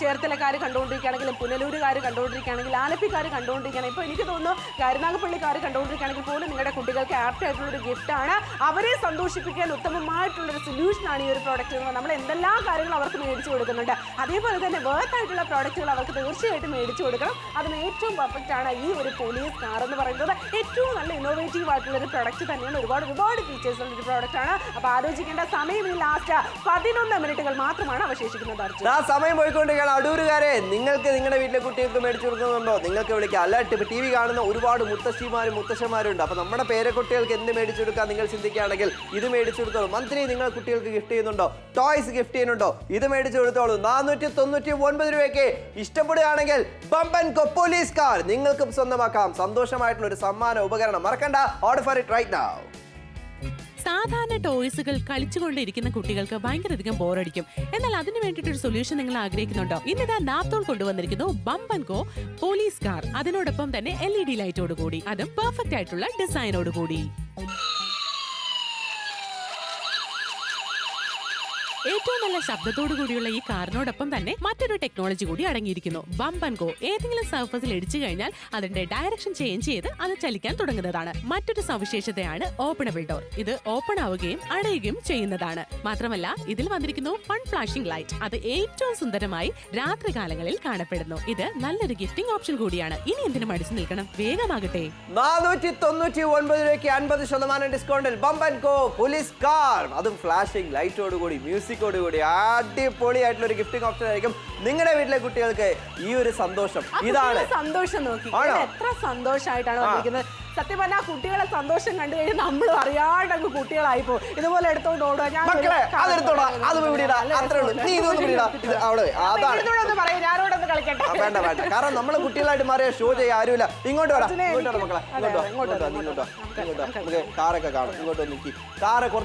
Chertelakari control the Kanakal, Puneludari control the Kanakal, Alapikari control the Kanakal, Karanakapoli control the Kanakal, and a critical capture to gift Tana. Our Sandoshipical Uttamar to the solution on your product and the La Karan our community to the Nanda. Worth title product to our negotiator made children, and the eight two perfect you were a police car on the Varanga, eight two innovative products and reward features on the product. A Badoji and a Sami will last Padin on the medical Mathamana Vashikana. Sami boy could take a Duriare, Ningal Kinga could take the medical Ningal TV garden, Urubad, Mutashima, Mutashamar, Dapamana Pere could tell the medical Ningal in the Kanakal, either made it to the monthly Ningal could tell gift toys gift in either made it to the one by the way, Istabudi Anagel, Bump and Go Police Car, Ningal Cups on the Makam, Sandoshamite, Samana, Ubagana, Markanda, order for it right now. Sathana toys, cultural dedication, and Kutikalka, Banker, and the Latin invented solution in Lagriknoda. In the Nathor Koduan, Bump and Go, Police Car, Adinodapam, then LED light or goody, other perfect title design or goody. Shabdathodu koodiyulla ee carinodoppam thanne mattoru technology koodi adangirikkunnu Bump and Go ethengil surface il edichu kayinal adinte direction change cheythu adu chalikkan thodangunnathaanu mattoru saviseshadayanu openable door idu open avugeyum adayugeyum cheyyunnathaanu mathramalla idil vandirikkunnu fun flashing light adu ettavum sundaramayi raatri kaalangalil kaanappedunnu idu nallaru gifting option koodiyana ini endinum adichu nilkanam vegamagate 499 rupayku 50% discountil Bump and Go Police Car adum flashing light odu koodi music odu koodi Poli at the gifting option. Ninga with Lagutilke, you is Sandosham. Ida Sandoshan, Sandoshai, Satavana, Kutil, Sandoshan, and a number of yard and Kutil Ipo. It will let the other other I am going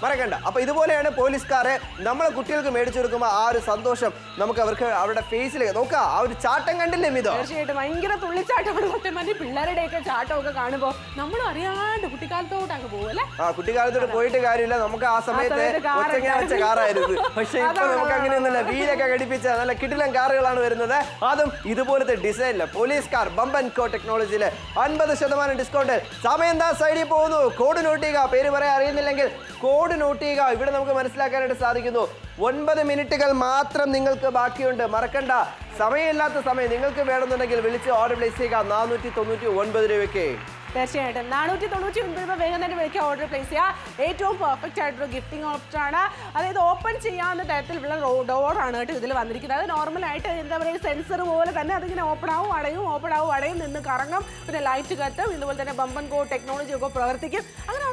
Marakanda. Up Idubona, police car, Namal Kutil, Medichurkuma, our Sandosham, Namaka, out of face, Oka, out charting and Limido. She had a minor police chart of the money, Pillar take a chart of the carnival. Namuraria, Kutikalto, Tangabola, Kutikal, the poetic Arilla, Namaka, Samaka, Chagara, Kittle and Garilla, Adam, Idubona, the design, police car, Bump and Go technology, Unbuther Shadaman discounted. Samenda Side Pono, Code Notiga, Perivari, Code Notiga, Vidamaka Marisla and Sarikino. 9 minutes Matram Ningalka Baki and Marakanda. Samayla the Samay Ningalka Vedanagal village order place, Nanuti Tomutu, one by the Reveke. That's it. Nanuti Tomutu, Vegan order place, yeah. A two perfect title gifting of China. And the open sea on the title will door and it is the Vandrika, normal item in the sensor wall, another in Opera, Open out in the Karangam with a light to cut them in the world that a Bump and Go technology go priority. And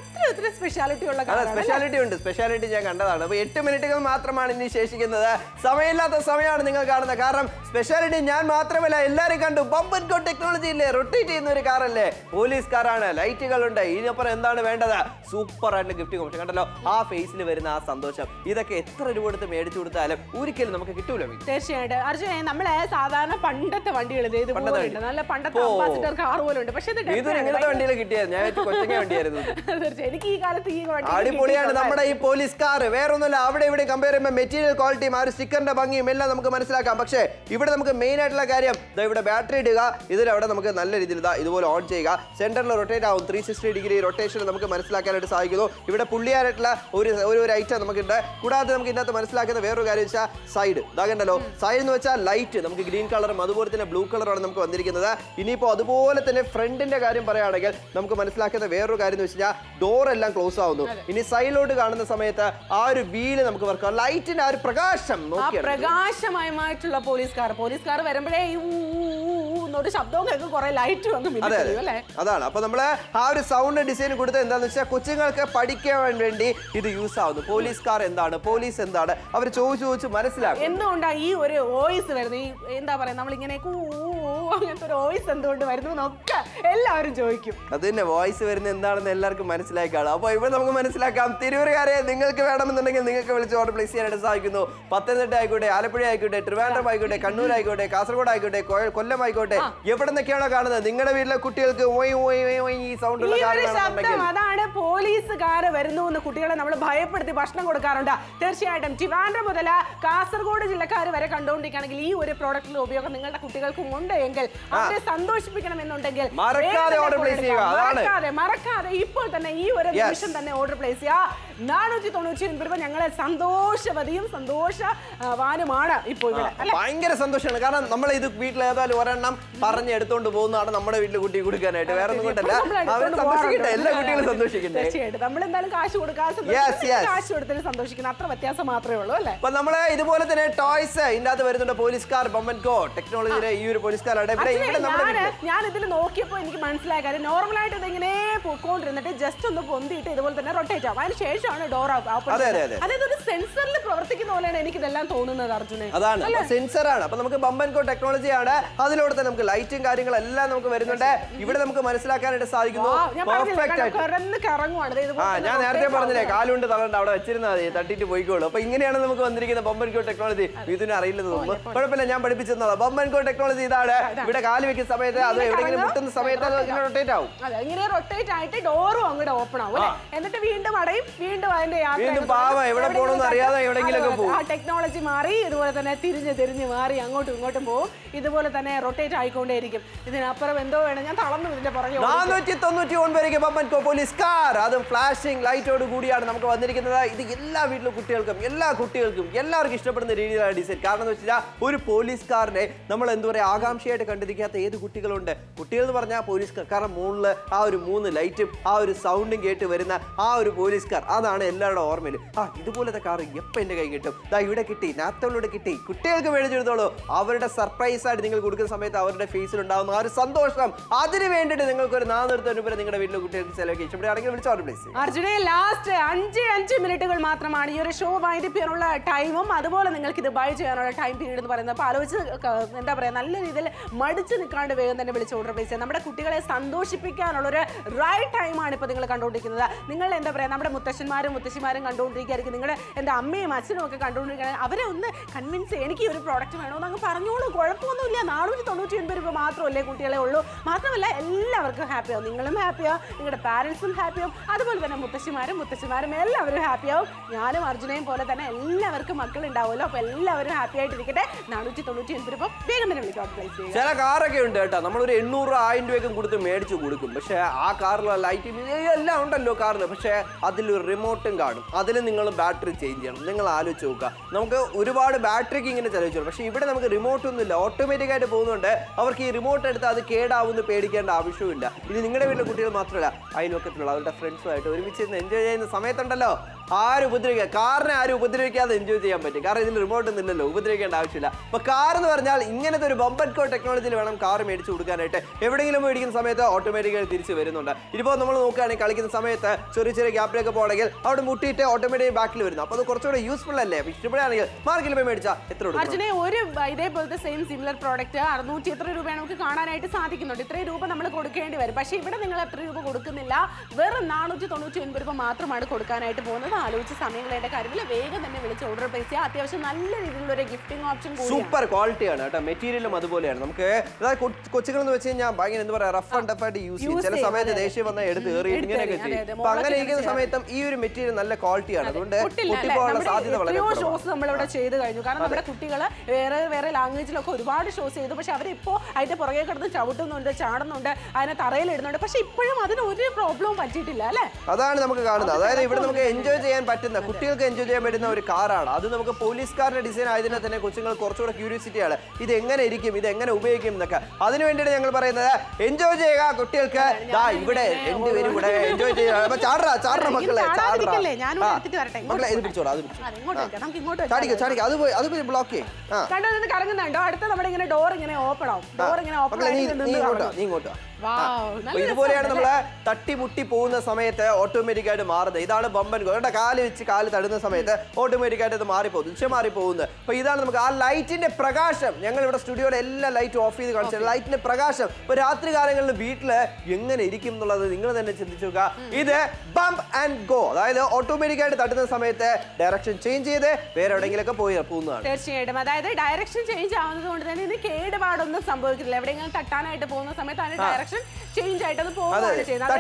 a speciality like a speciality and speciality Jaganda. 8 minutes Matram. Initiation there. Samela the Samaya and Ningal Garam, speciality Nan Matravella, Larican to Bump and Go technology, rotate in the Ricarale, Police Carana, Lighting Alunda, Inupper and Vanda, Super and Gifting of Chicatala, half face Liverna Sandosha. Either Kate rewarded the maid to the Alep, Urikil Namakitula. Teshed Arjun Namala Sadana Panda the Vandil, the Panda Ambassador Carwell and Pasha the Delegate. Police car, where on the Lava compare. Material quality, our sticker na bangi, mella, namke manusla kamakse. Ipada namke main atla kariyam. Then ipada battery dega. Idhar avada namke nalle idhar idu bol on chega. Center la rotate down 360 degree rotation namke manusla kariyam saai kido. Ipada pulliya atla oru right cha namke da. Kuda adha namke na to manusla kariyam veeru kariyam cha side. Dagan dalo side no cha light namke green color, madhu bol thene blue color or namke andiri kena da. Ini po adu bol thene front ende kariyam paraya adagel. Namke manusla kariyam veeru kariyam vischa door ellam close avudu. Ini side load karana samayatha our wheel namke varka light. Prakasham, Prakasham, police car, notice up dog, I light to the Adana, how the sound and design good than the Kuching, Padika and Rendi, did the use of the police car and the other police and the other. Our Chochu Marisla. In the voice, in the voice and the voice were in the Lark Marisla. Even the Marisla come, Tiruka, Ningle, I could know Pathan I could, Alapuri I could, Trivandrum I could, Kannur I could, Kasaragod I could, Kollam I could, you put in the Kerala Garden, the Ningala Kutil sound of the police car, Verno, the Kutil and a buyer for the Bashnagoda Karanda. There she had Trivandrum Modala, Kasaragod is like a condom, they can leave with a product lobby of Ningal Kutil Kumunda Engel. After Sandosh became an Engel. Maraka, the order place, Maraka, the Ipo, the Naive, and the mission than the order place, yeah. Nanuchi and Brivan Yangal Sandosh. Sandosha, Vanamada, Ipola. Banger Sandosha, number I took wheat leather, Loranam, Paranjeton to Bona, number of it would be good. Yes, But Namada, the bullet toys, in the other than a police car, Bump and Go, technology, Euro police car, and I That's sensor. Bump and Go technology. That's lighting. Perfect. Technology Mari, it was an Athirian Mari, Ango to Motambo, either one of the rotate icon. It is an upper window and another with the Parano. No, Chitonutu and very government police car, other flashing light or goody and Namco, and the Yella Vitlo Kutilkum, Yella Kutilkum, Yella Kishop and the Reader. I said, Karnavista, Uri police car, Namalendore Agam Shed, country the Katha, Kutikal, Kutil Varna, police car, moon, our moon, light tip, our sounding gate, Verena, our police car, other than Ella or Mil. Ah, the bullet the car. That you take it, Nathal Kitty, could take a very surprise at the Ningle Guruka Samet, our അവരുടെ ഫേസിൽ ഉണ്ടാകുന്ന ആ ഒരു സന്തോഷം അതിനു വേണ്ടിട്ട് നിങ്ങൾക്ക് ഒരു 490 രൂപ നിങ്ങളുടെ വീട്ടിലെ കുട്ടികൾക്ക് ചെലവഴിക്കാം. ഇവിടെ ആരെങ്കിലും വിളിച്ചോ പ്ലീസ്. അർജുനെ ലാസ്റ്റ് 5 മിനിറ്റുകൾ മാത്രമാണ് ഈ ഒരു ഷോ വൈകിപ്പിക്കാനുള്ള ടൈമും അതുപോലെ നിങ്ങൾക്ക് ഇത് ബൈ ചെയ്യാനുള്ള ടൈം പീരീഡ് എന്ന് പറയുന്നത്. അപ്പോൾ ആലോചിച്ച് എന്താ പറയുക, നല്ല രീതിയിൽ മടിച്ച് നിൽക്കാണ്ട് വേഗം തന്നെ വിളിച്ച് ഓർഡർ പ്ലേസ് ചെയ്യാം. നമ്മുടെ കുട്ടികളെ സന്തോഷിപ്പിക്കാനുള്ള ഒരു റൈറ്റ് ടൈമാണ് ഇപ്പോൾ നിങ്ങൾ കണ്ടുകൊണ്ടിരിക്കുന്നത്. നിങ്ങൾ എന്താ പറയുക, നമ്മുടെ മുത്തശ്ശന്മാരും മുത്തശ്ശിമാരും കണ്ടുകൊണ്ടിരിക്കുകയായിരിക്കും, നിങ്ങളുടെ എന്താ അമ്മയും അച്ഛനും ഒക്കെ കണ്ടുകൊണ്ടിരിക്കുകയാണ്. അവരെ ഒന്ന് കൺവിൻസ് ചെയ്യും എനിക്ക് ഈ ഒരു പ്രോഡക്റ്റ് വേണമെന്ന് അങ്ങ് പറഞ്ഞോളൂ, കുഴപ്പമൊന്നുമില്ല. 499 രൂപ മാത്രമല്ലേ കുട്ടികളെ ഉള്ളൂ. മാത്രമല്ല എല്ലാവർക്കും ഹാപ്പിയാവും, നിങ്ങളും ഹാപ്പിയാവും, നിങ്ങളുടെ പാരൻസും ഹാപ്പിയാവും, അതുപോലെ തന്നെ മുത്തശ്ശിമാരും മുത്തശ്ശിമാരും എല്ലാവരും ഹാപ്പിയാവും. ഞാനും അർജുനയും പോലെ തന്നെ എല്ലാവർക്കും മക്കൾ ഉണ്ടാവുമല്ലോ. അപ്പോൾ എല്ലാവരും ഹാപ്പി ആയിട്ടിരിക്കട്ടെ. 499 രൂപ വേഗം തന്നെ വിളിക്കാം. ചില കാറൊക്കെ ഉണ്ട് കേട്ടോ, നമ്മളൊരു 800-1000 രൂപയ്ക്കും കൊടുത്ത് മേടിച്ചു കൊടുക്കും. പക്ഷേ ആ കാറിലുള്ള ലൈറ്റ് എല്ലാം ഉണ്ടല്ലോ കാറിൽ, പക്ഷേ അതിലൊരു റിമോട്ടും കാണും. അതിൽ നിങ്ങൾ ബാറ്ററി ചേഞ്ച് ചെയ്യണം. നിങ്ങൾ ആലോചിച്ച് നോക്കുക, നമുക്ക് ഒരുപാട് ബാറ്ററിക്ക് ഇങ്ങനെ ചിലവിച്ചു. പക്ഷേ ഇവിടെ നമുക്ക് റിമോട്ടൊന്നും ഇല്ല, ഓട്ടോമാറ്റിക്കായിട്ട് പോകുന്നുണ്ട്. അവർക്ക് ഈ റിമോട്ട് എടുത്ത് അത് കേടാവുമെന്ന് പേടിക്കേണ്ട ആവശ്യമില്ല. ഇത് നിങ്ങളുടെ വീട്ടിലെ കുട്ടികൾ മാത്രമല്ല, അയൽവക്കത്തിലുള്ള അവരുടെ ഫ്രണ്ട്സുമായിട്ട് ഒരുമിച്ച് എൻജോയ് ചെയ്യുന്ന സമയത്തുണ്ടല്ലോ, ആരും ഉപദ്രവിക്കുക, കാറിനെ ആരും ഉപദ്രവിക്കാതെ എൻജോയ് ചെയ്യാൻ പറ്റും. കാരണം ഇതിൽ റിമോട്ട് നിന്നല്ലോ, ഉപദ്രവിക്കേണ്ട ആവശ്യമില്ല. അപ്പോൾ കാർ എന്ന് പറഞ്ഞാൽ ഇങ്ങനത്തെ ഒരു ബംപ് ആൻഡ് ഗോ ടെക്നോളജിയിൽ വേണം കാർ മേടിച്ചു കൊടുക്കാനായിട്ട്. എവിടെയെങ്കിലും മേടിക്കുന്ന സമയത്ത് ഓട്ടോമാറ്റിക്കായി തിരിച്ച് വരുന്നുണ്ട്. ഇപ്പോൾ നമ്മൾ നോക്കുകയാണെങ്കിൽ കളിക്കുന്ന സമയത്ത് ചെറിയ ചെറിയ ഗ്യാപ്പിലൊക്കെ പോകണമെങ്കിൽ അവിടെ മുട്ടിയിട്ട് ഓട്ടോമാറ്റിക് ബാക്കിൽ വരുന്നു. അപ്പോൾ അത് കുറച്ചുകൂടെ യൂസ്ഫുൾ അല്ലേ? ഇഷ്ടപ്പെടുകയാണെങ്കിൽ മാർക്കിൽ പോയി മേടിച്ചാൽ എത്ര അർജുനെ ഒരു ഇതേപോലത്തെ സെയിം സിമിലർ പ്രോഡക്റ്റ് 600 രൂപയാണ് നമുക്ക് കാണാനായിട്ട് സാധിക്കുന്നുണ്ട്. ഇത്രയും രൂപ നമ്മൾ കൊടുക്കേണ്ടി വരും. പക്ഷേ ഇവിടെ നിങ്ങൾ എത്ര രൂപ കൊടുക്കുന്നില്ല, വെറും 499 രൂപ മാത്രമാണ് കൊടുക്കാനായിട്ട് പോകുന്നത്. ആലോചിച്ച് സമയങ്ങളുടെ കാര്യത്തിൽ വേഗം തന്നെ വിളിച്ച് ഓർഡർ പ്ലേസ് ചെയ്യുക. അത്യാവശ്യം നല്ല രീതിയിലുള്ള ഒരു ഗിഫ്റ്റിംഗ് ഓപ്ഷൻ, സൂപ്പർ ക്വാളിറ്റിയാണ് കേട്ടോ. മെറ്റീരിയലും അതുപോലെയാണ്. നമുക്ക് കൊച്ചുകൾ എന്ന് വെച്ച് കഴിഞ്ഞാൽ ഭയങ്കര എന്താ പറയുക, റഫ് ആൻഡ് ടഫായിട്ട് യൂസ് ചെയ്യും. ചില സമയത്ത് ദേഷ്യം വന്നാൽ എടുത്ത് കയറി ഇങ്ങനെയൊക്കെ ചെയ്യും. അപ്പൊ അങ്ങനെ ഇരിക്കുന്ന സമയത്തും ഈ ഒരു മെറ്റീരിയൽ നല്ല ക്വാളിറ്റിയാണ്. അതുകൊണ്ട് കുട്ടിപ്പോകാനുള്ള സാധ്യത വളരെ ഷോസ് നമ്മളിവിടെ ചെയ്ത് കഴിഞ്ഞു. കാരണം നമ്മുടെ കുട്ടികൾ വേറെ വേറെ ലാംഗ്വേജിലൊക്കെ ഒരുപാട് ഷോസ് ചെയ്തു. പക്ഷെ അവരിപ്പോൾ അതിന്റെ പുറകെ കിടന്ന് ചവിട്ടുന്നുണ്ട്, ചാടുന്നുണ്ട്, അതിനെ തറയിലിടുന്നുണ്ട്. പക്ഷെ ഇപ്പോഴും അതിന് ഒരു പ്രോബ്ലവും പറ്റിയിട്ടില്ല അല്ലേ? അതാണ് നമുക്ക് കാണുന്നത്. അതായത് ഇവിടെ നമുക്ക് എൻജോയ് ചെയ്യാൻ പറ്റുന്ന, കുട്ടികൾക്ക് എൻജോയ് ചെയ്യാൻ പറ്റുന്ന ഒരു കാറാണ് അത്. നമുക്ക് പോലീസ് കാറിന്റെ ഡിസൈൻ ആയതിനാൽ തന്നെ കൊച്ചുങ്ങൾ കുറച്ചുകൂടെ ക്യൂരിയോസിറ്റിയാണ്, ഇത് എങ്ങനെ ഇരിക്കും, ഇത് എങ്ങനെ ഉപയോഗിക്കും എന്നൊക്കെ. അതിനു വേണ്ടിയിട്ട് ഞങ്ങൾ പറയുന്നത് എൻജോയ് ചെയ്യുക കുട്ടികൾക്ക്. ഇവിടെ രണ്ടുപേരും കൂടെ എൻജോയ് ചെയ്യുക. ചാടറ ചാടറ മക്കളെ, മക്കളെ ഇത് പിടിച്ചോളാം, അത് പിടിച്ചോളാം, ചാടിക്കോ ചാടിക്കോ, അത് പോയി അത് ബ്ലോക്ക് ചെയ്യും. കറങ്ങുന്നുണ്ടോ അടുത്ത നമ്മുടെ ഇങ്ങനെ ഡോർ ഇങ്ങനെ ഓപ്പൺ ആവും, ഡോർ ഇങ്ങനെ ഓപ്പൺ ആയി ഇങ്ങോട്ടോ. ഇതുപോലെയാണ് നമ്മള് തട്ടിമുട്ടി പോകുന്ന സമയത്ത് ഓട്ടോമാറ്റിക് ആയിട്ട് മാറുന്നത്. ഇതാണ് ബമ്പൻ ഗോ. കാല് വെച്ച് കാല് തടുന്ന സമയത്ത് ഓട്ടോമാറ്റിക് ആയിട്ട് അത് മാറിപ്പോകും, ഉച്ച മാറിപ്പോകുന്നത്. അപ്പൊ ഇതാണ് നമുക്ക് ആ ലൈറ്റിന്റെ പ്രകാശം. ഞങ്ങൾ ഇവിടെ സ്റ്റുഡിയോയുടെ എല്ലാ ലൈറ്റും ഓഫ് ചെയ്ത് കാണിച്ചത് ലൈറ്റിന്റെ പ്രകാശം ഇപ്പൊ രാത്രി കാലങ്ങളിൽ വീട്ടില് എങ്ങനെ ഇരിക്കും എന്നുള്ളത് നിങ്ങൾ തന്നെ ചിന്തിച്ചു നോക്കുക. ഇത് ബംപ് ആൻഡ് ഗോ, അതായത് ഓട്ടോമാറ്റിക് ആയിട്ട് തട്ടുന്ന സമയത്ത് ഡയറക്ഷൻ ചേഞ്ച് ചെയ്ത് വേറെ എവിടെയെങ്കിലൊക്കെ പോയി പോകുന്നതാണ്. തീർച്ചയായും, അതായത് ഡയറക്ഷൻ ചേഞ്ച് ആവുന്നത് കൊണ്ട് തന്നെ ഇത് കേടുപാടൊന്നും സംഭവിക്കില്ല. എവിടെയെങ്കിലും തട്ടാനായിട്ട് പോകുന്ന സമയത്ത് അതിന് ഡയറക്ഷൻ ചേഞ്ച് ആയിട്ട് അത് പോകുകയാണ് ചെയ്യുന്നത്.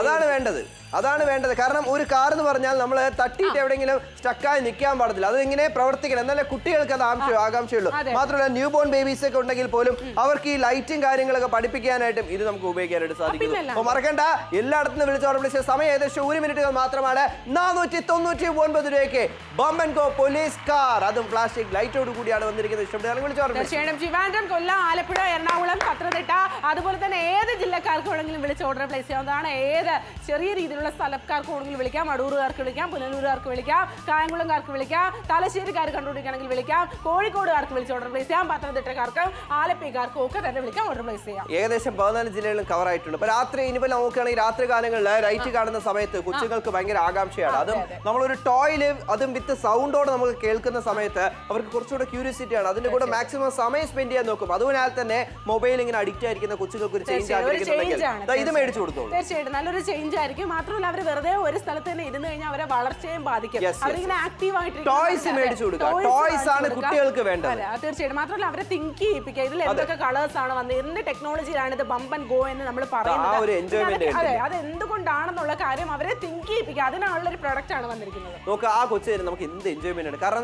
അതാണ് വേണ്ടത്, അതാണ് വേണ്ടത്. കാരണം ഒരു കാർ എന്ന് പറഞ്ഞാൽ നമ്മൾ തട്ടിയിട്ട് എവിടെയെങ്കിലും സ്റ്റക്കായി നിൽക്കാൻ പാടില്ല. അത് ഇങ്ങനെ പ്രവർത്തിക്കണം, എന്നാലേ കുട്ടികൾക്ക് അത് ആകാംക്ഷയുള്ളൂ. മാത്രമല്ല ന്യൂ ബോൺ ബേബീസ് ഒക്കെ ഉണ്ടെങ്കിൽ പോലും അവർക്ക് ഈ ലൈറ്റും കാര്യങ്ങളൊക്കെ പഠിപ്പിക്കാനായിട്ടും ഇത് നമുക്ക് ഉപയോഗിക്കാനായിട്ട് സാധിക്കും. അപ്പൊ മറക്കണ്ട, എല്ലായിടത്തും വിളിച്ചോടെ വിളിച്ച സമയം ഏകദേശം 1 മിനിറ്റുകൾ മാത്രമാണ്. 499 രൂപയ്ക്ക് bump and go police car, അതും പ്ലാസ്റ്റിക് ലൈറ്റോട് കൂടിയാണ് വന്നിരിക്കുന്നത്. ഇഷ്ടപ്പെടുകയാണെങ്കിൽ വിളിച്ചോടെ. കൊല്ലം, ആലപ്പുഴ, എറണാകുളം, പത്തനംതിട്ട, അതുപോലെ തന്നെ ഏത് ജില്ലക്കാർക്ക് വേണമെങ്കിലും വിളിച്ച് ഓർഡർ പ്ലേസ് ചെയ്യാവുന്നതാണ്. ഏത് ചെറിയ രീതിയിലുള്ള സ്ഥലക്കാർക്ക് വേണമെങ്കിലും വിളിക്കാം, അടൂറുകാർക്ക് വിളിക്കാം, പുനലൂരുകാർക്ക് വിളിക്കാം, കായംകുളംകാർക്ക് വിളിക്കാം, തലശ്ശേരിക്കാർ കണ്ടുപിടിക്കുകയാണെങ്കിൽ വിളിക്കാം, കോഴിക്കോടുകാർക്ക് വിളിച്ച് ഓർഡർ പ്ലേസ് ചെയ്യാം, പത്തനംതിട്ടക്കാർക്കും ആലപ്പുഴക്കാർക്കും ഒക്കെ തന്നെ വിളിക്കാം, ഓർഡർ പ്ലേസ് ചെയ്യാം. ഏകദേശം 14 ജില്ലകളിലും കവർ ആയിട്ടുണ്ട്. അപ്പോൾ രാത്രി ഇനിയിപ്പോൾ നോക്കുകയാണെങ്കിൽ രാത്രി കാലങ്ങളിൽ ലൈറ്റ് കാണുന്ന സമയത്ത് കൊച്ചുകൾക്ക് ഭയങ്കര ആകാംക്ഷയാണ്. അതും നമ്മളൊരു ടോയിൽ അതും വിത്ത് സൗണ്ടോടെ നമുക്ക് കേൾക്കുന്ന സമയത്ത് അവർക്ക് കുറച്ചുകൂടെ ക്യൂരിയോസിറ്റിയാണ്. അതിൻ്റെ കൂടെ മാക്സിമം സമയം സ്പെൻഡ് ചെയ്യാൻ നോക്കും. അതുപോലെ തന്നെ മൊബൈൽ ഇങ്ങനെ അഡിക്റ്റ് ആയിരിക്കുന്ന കൊച്ചുകൾക്ക് ഒരു ചേഞ്ച് ആഗ്രഹിക്കുന്നുണ്ടെങ്കിൽ ഇത് മേടിച്ചു കൊടുത്തോളൂ. തീർച്ചയായിട്ടും നല്ലൊരു ചേഞ്ച് ആയിരിക്കും. മാത്രമല്ല അവർ വെറുതെ ഒരു സ്ഥലത്ത് തന്നെ ഇരുന്ന് കഴിഞ്ഞാൽ അവരെ വളർച്ചയും ബാധിക്കും. അവരിങ്ങനെ ആക്റ്റീവ് ആയിട്ട് ടോയ്സ് മേടിച്ചു കൊടുക്കുക, ടോയ്സ് ആണ് കുട്ടികൾക്ക് വേണ്ടത്. തീർച്ചയായിട്ടും, മാത്രമല്ല അവരെ തിങ്ക് ചെയ്യിപ്പിക്കുക, ഇതിൽ എന്തൊക്കെ കളേഴ്സ് ആണ് വന്നത്, എന്ത് ടെക്നോളജിയിലാണ് ഇത് ബംപ് ആൻഡ് ഗോ എന്ന് നമ്മൾ പറയുന്നത്, അതെ അത് എന്തുകൊണ്ടാണെന്നുള്ള കാര്യം അവരെ തിങ്ക് ചെയ്യിപ്പിക്കുക. അതിനുള്ള ഒരു പ്രൊഡക്റ്റ് ആണ് വന്നിരിക്കുന്നത്. നോക്കുക, ആ കൊച്ചു നമുക്ക് എന്ത് എൻജോയ്മെന്റ് ആണ്. കാരണം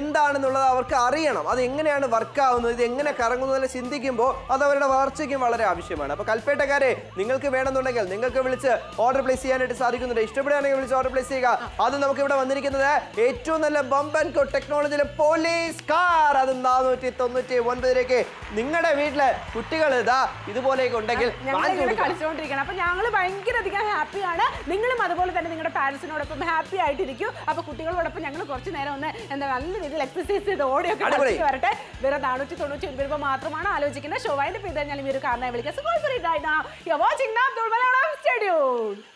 എന്താണെന്നുള്ളത് അവർക്ക് അറിയണം, അത് എങ്ങനെയാണ് വർക്ക് ആവുന്നത് ഇത് എങ്ങനെ കറങ്ങുന്നു എന്ന് ചിന്തിക്കുമ്പോൾ അത് അവരുടെ വളർച്ചയ്ക്ക് വളരെ ആവശ്യമാണ് അപ്പോൾ കൽപ്പേട്ടക്കാരെ നിങ്ങൾക്ക് വേണമെന്നുണ്ടെങ്കിൽ നിങ്ങൾക്ക് വിളിച്ച് ഓർഡർ പ്ലേസ് ചെയ്യാനായിട്ട് സാധിക്കുന്നുണ്ട് ഇഷ്ടപ്പെടുകയാണെങ്കിൽ വിളിച്ച് ഓർഡർ പ്ലേസ് ചെയ്യുക അത് നമുക്ക് ഇവിടെ വന്നിരിക്കുന്നത് ഏറ്റവും നല്ല ബംപ് ആൻഡ് ഗോ ടെക്നോളജിയിലെ പോലീസ് കാർ അത് 499 രൂപയ്ക്ക് നിങ്ങളുടെ വീട്ടിലെ കുട്ടികൾ ഇതാ ഇതുപോലെയൊക്കെ ഉണ്ടെങ്കിൽ കളിച്ചുകൊണ്ടിരിക്കണം അപ്പോൾ ഞങ്ങൾ ഭയങ്കര അധികം ഹാപ്പിയാണ് നിങ്ങളും അതുപോലെ തന്നെ നിങ്ങളുടെ പാരൻസിനോടൊപ്പം ഹാപ്പി ആയിട്ടിരിക്കും അപ്പോൾ കുട്ടികളോടൊപ്പം ഞങ്ങൾ കുറച്ച് നേരം ഒന്ന് എന്താ നല്ല രീതിയിൽ എക്സസൈസ് ചെയ്ത് ഓടിയൊക്കെ കളിച്ച് വരട്ടെ വേറെ 499 രൂപ മാത്രമാണ് ആലോചിക്കുന്നത് ഷോവായിട്ട് പേര് ഞാൻ ഈ ഒരു കാരണമായി വിളിക്കാം so go for it right now you are watching now ദുൽബൽ ആൻഡ് സ്റ്റുഡിയോ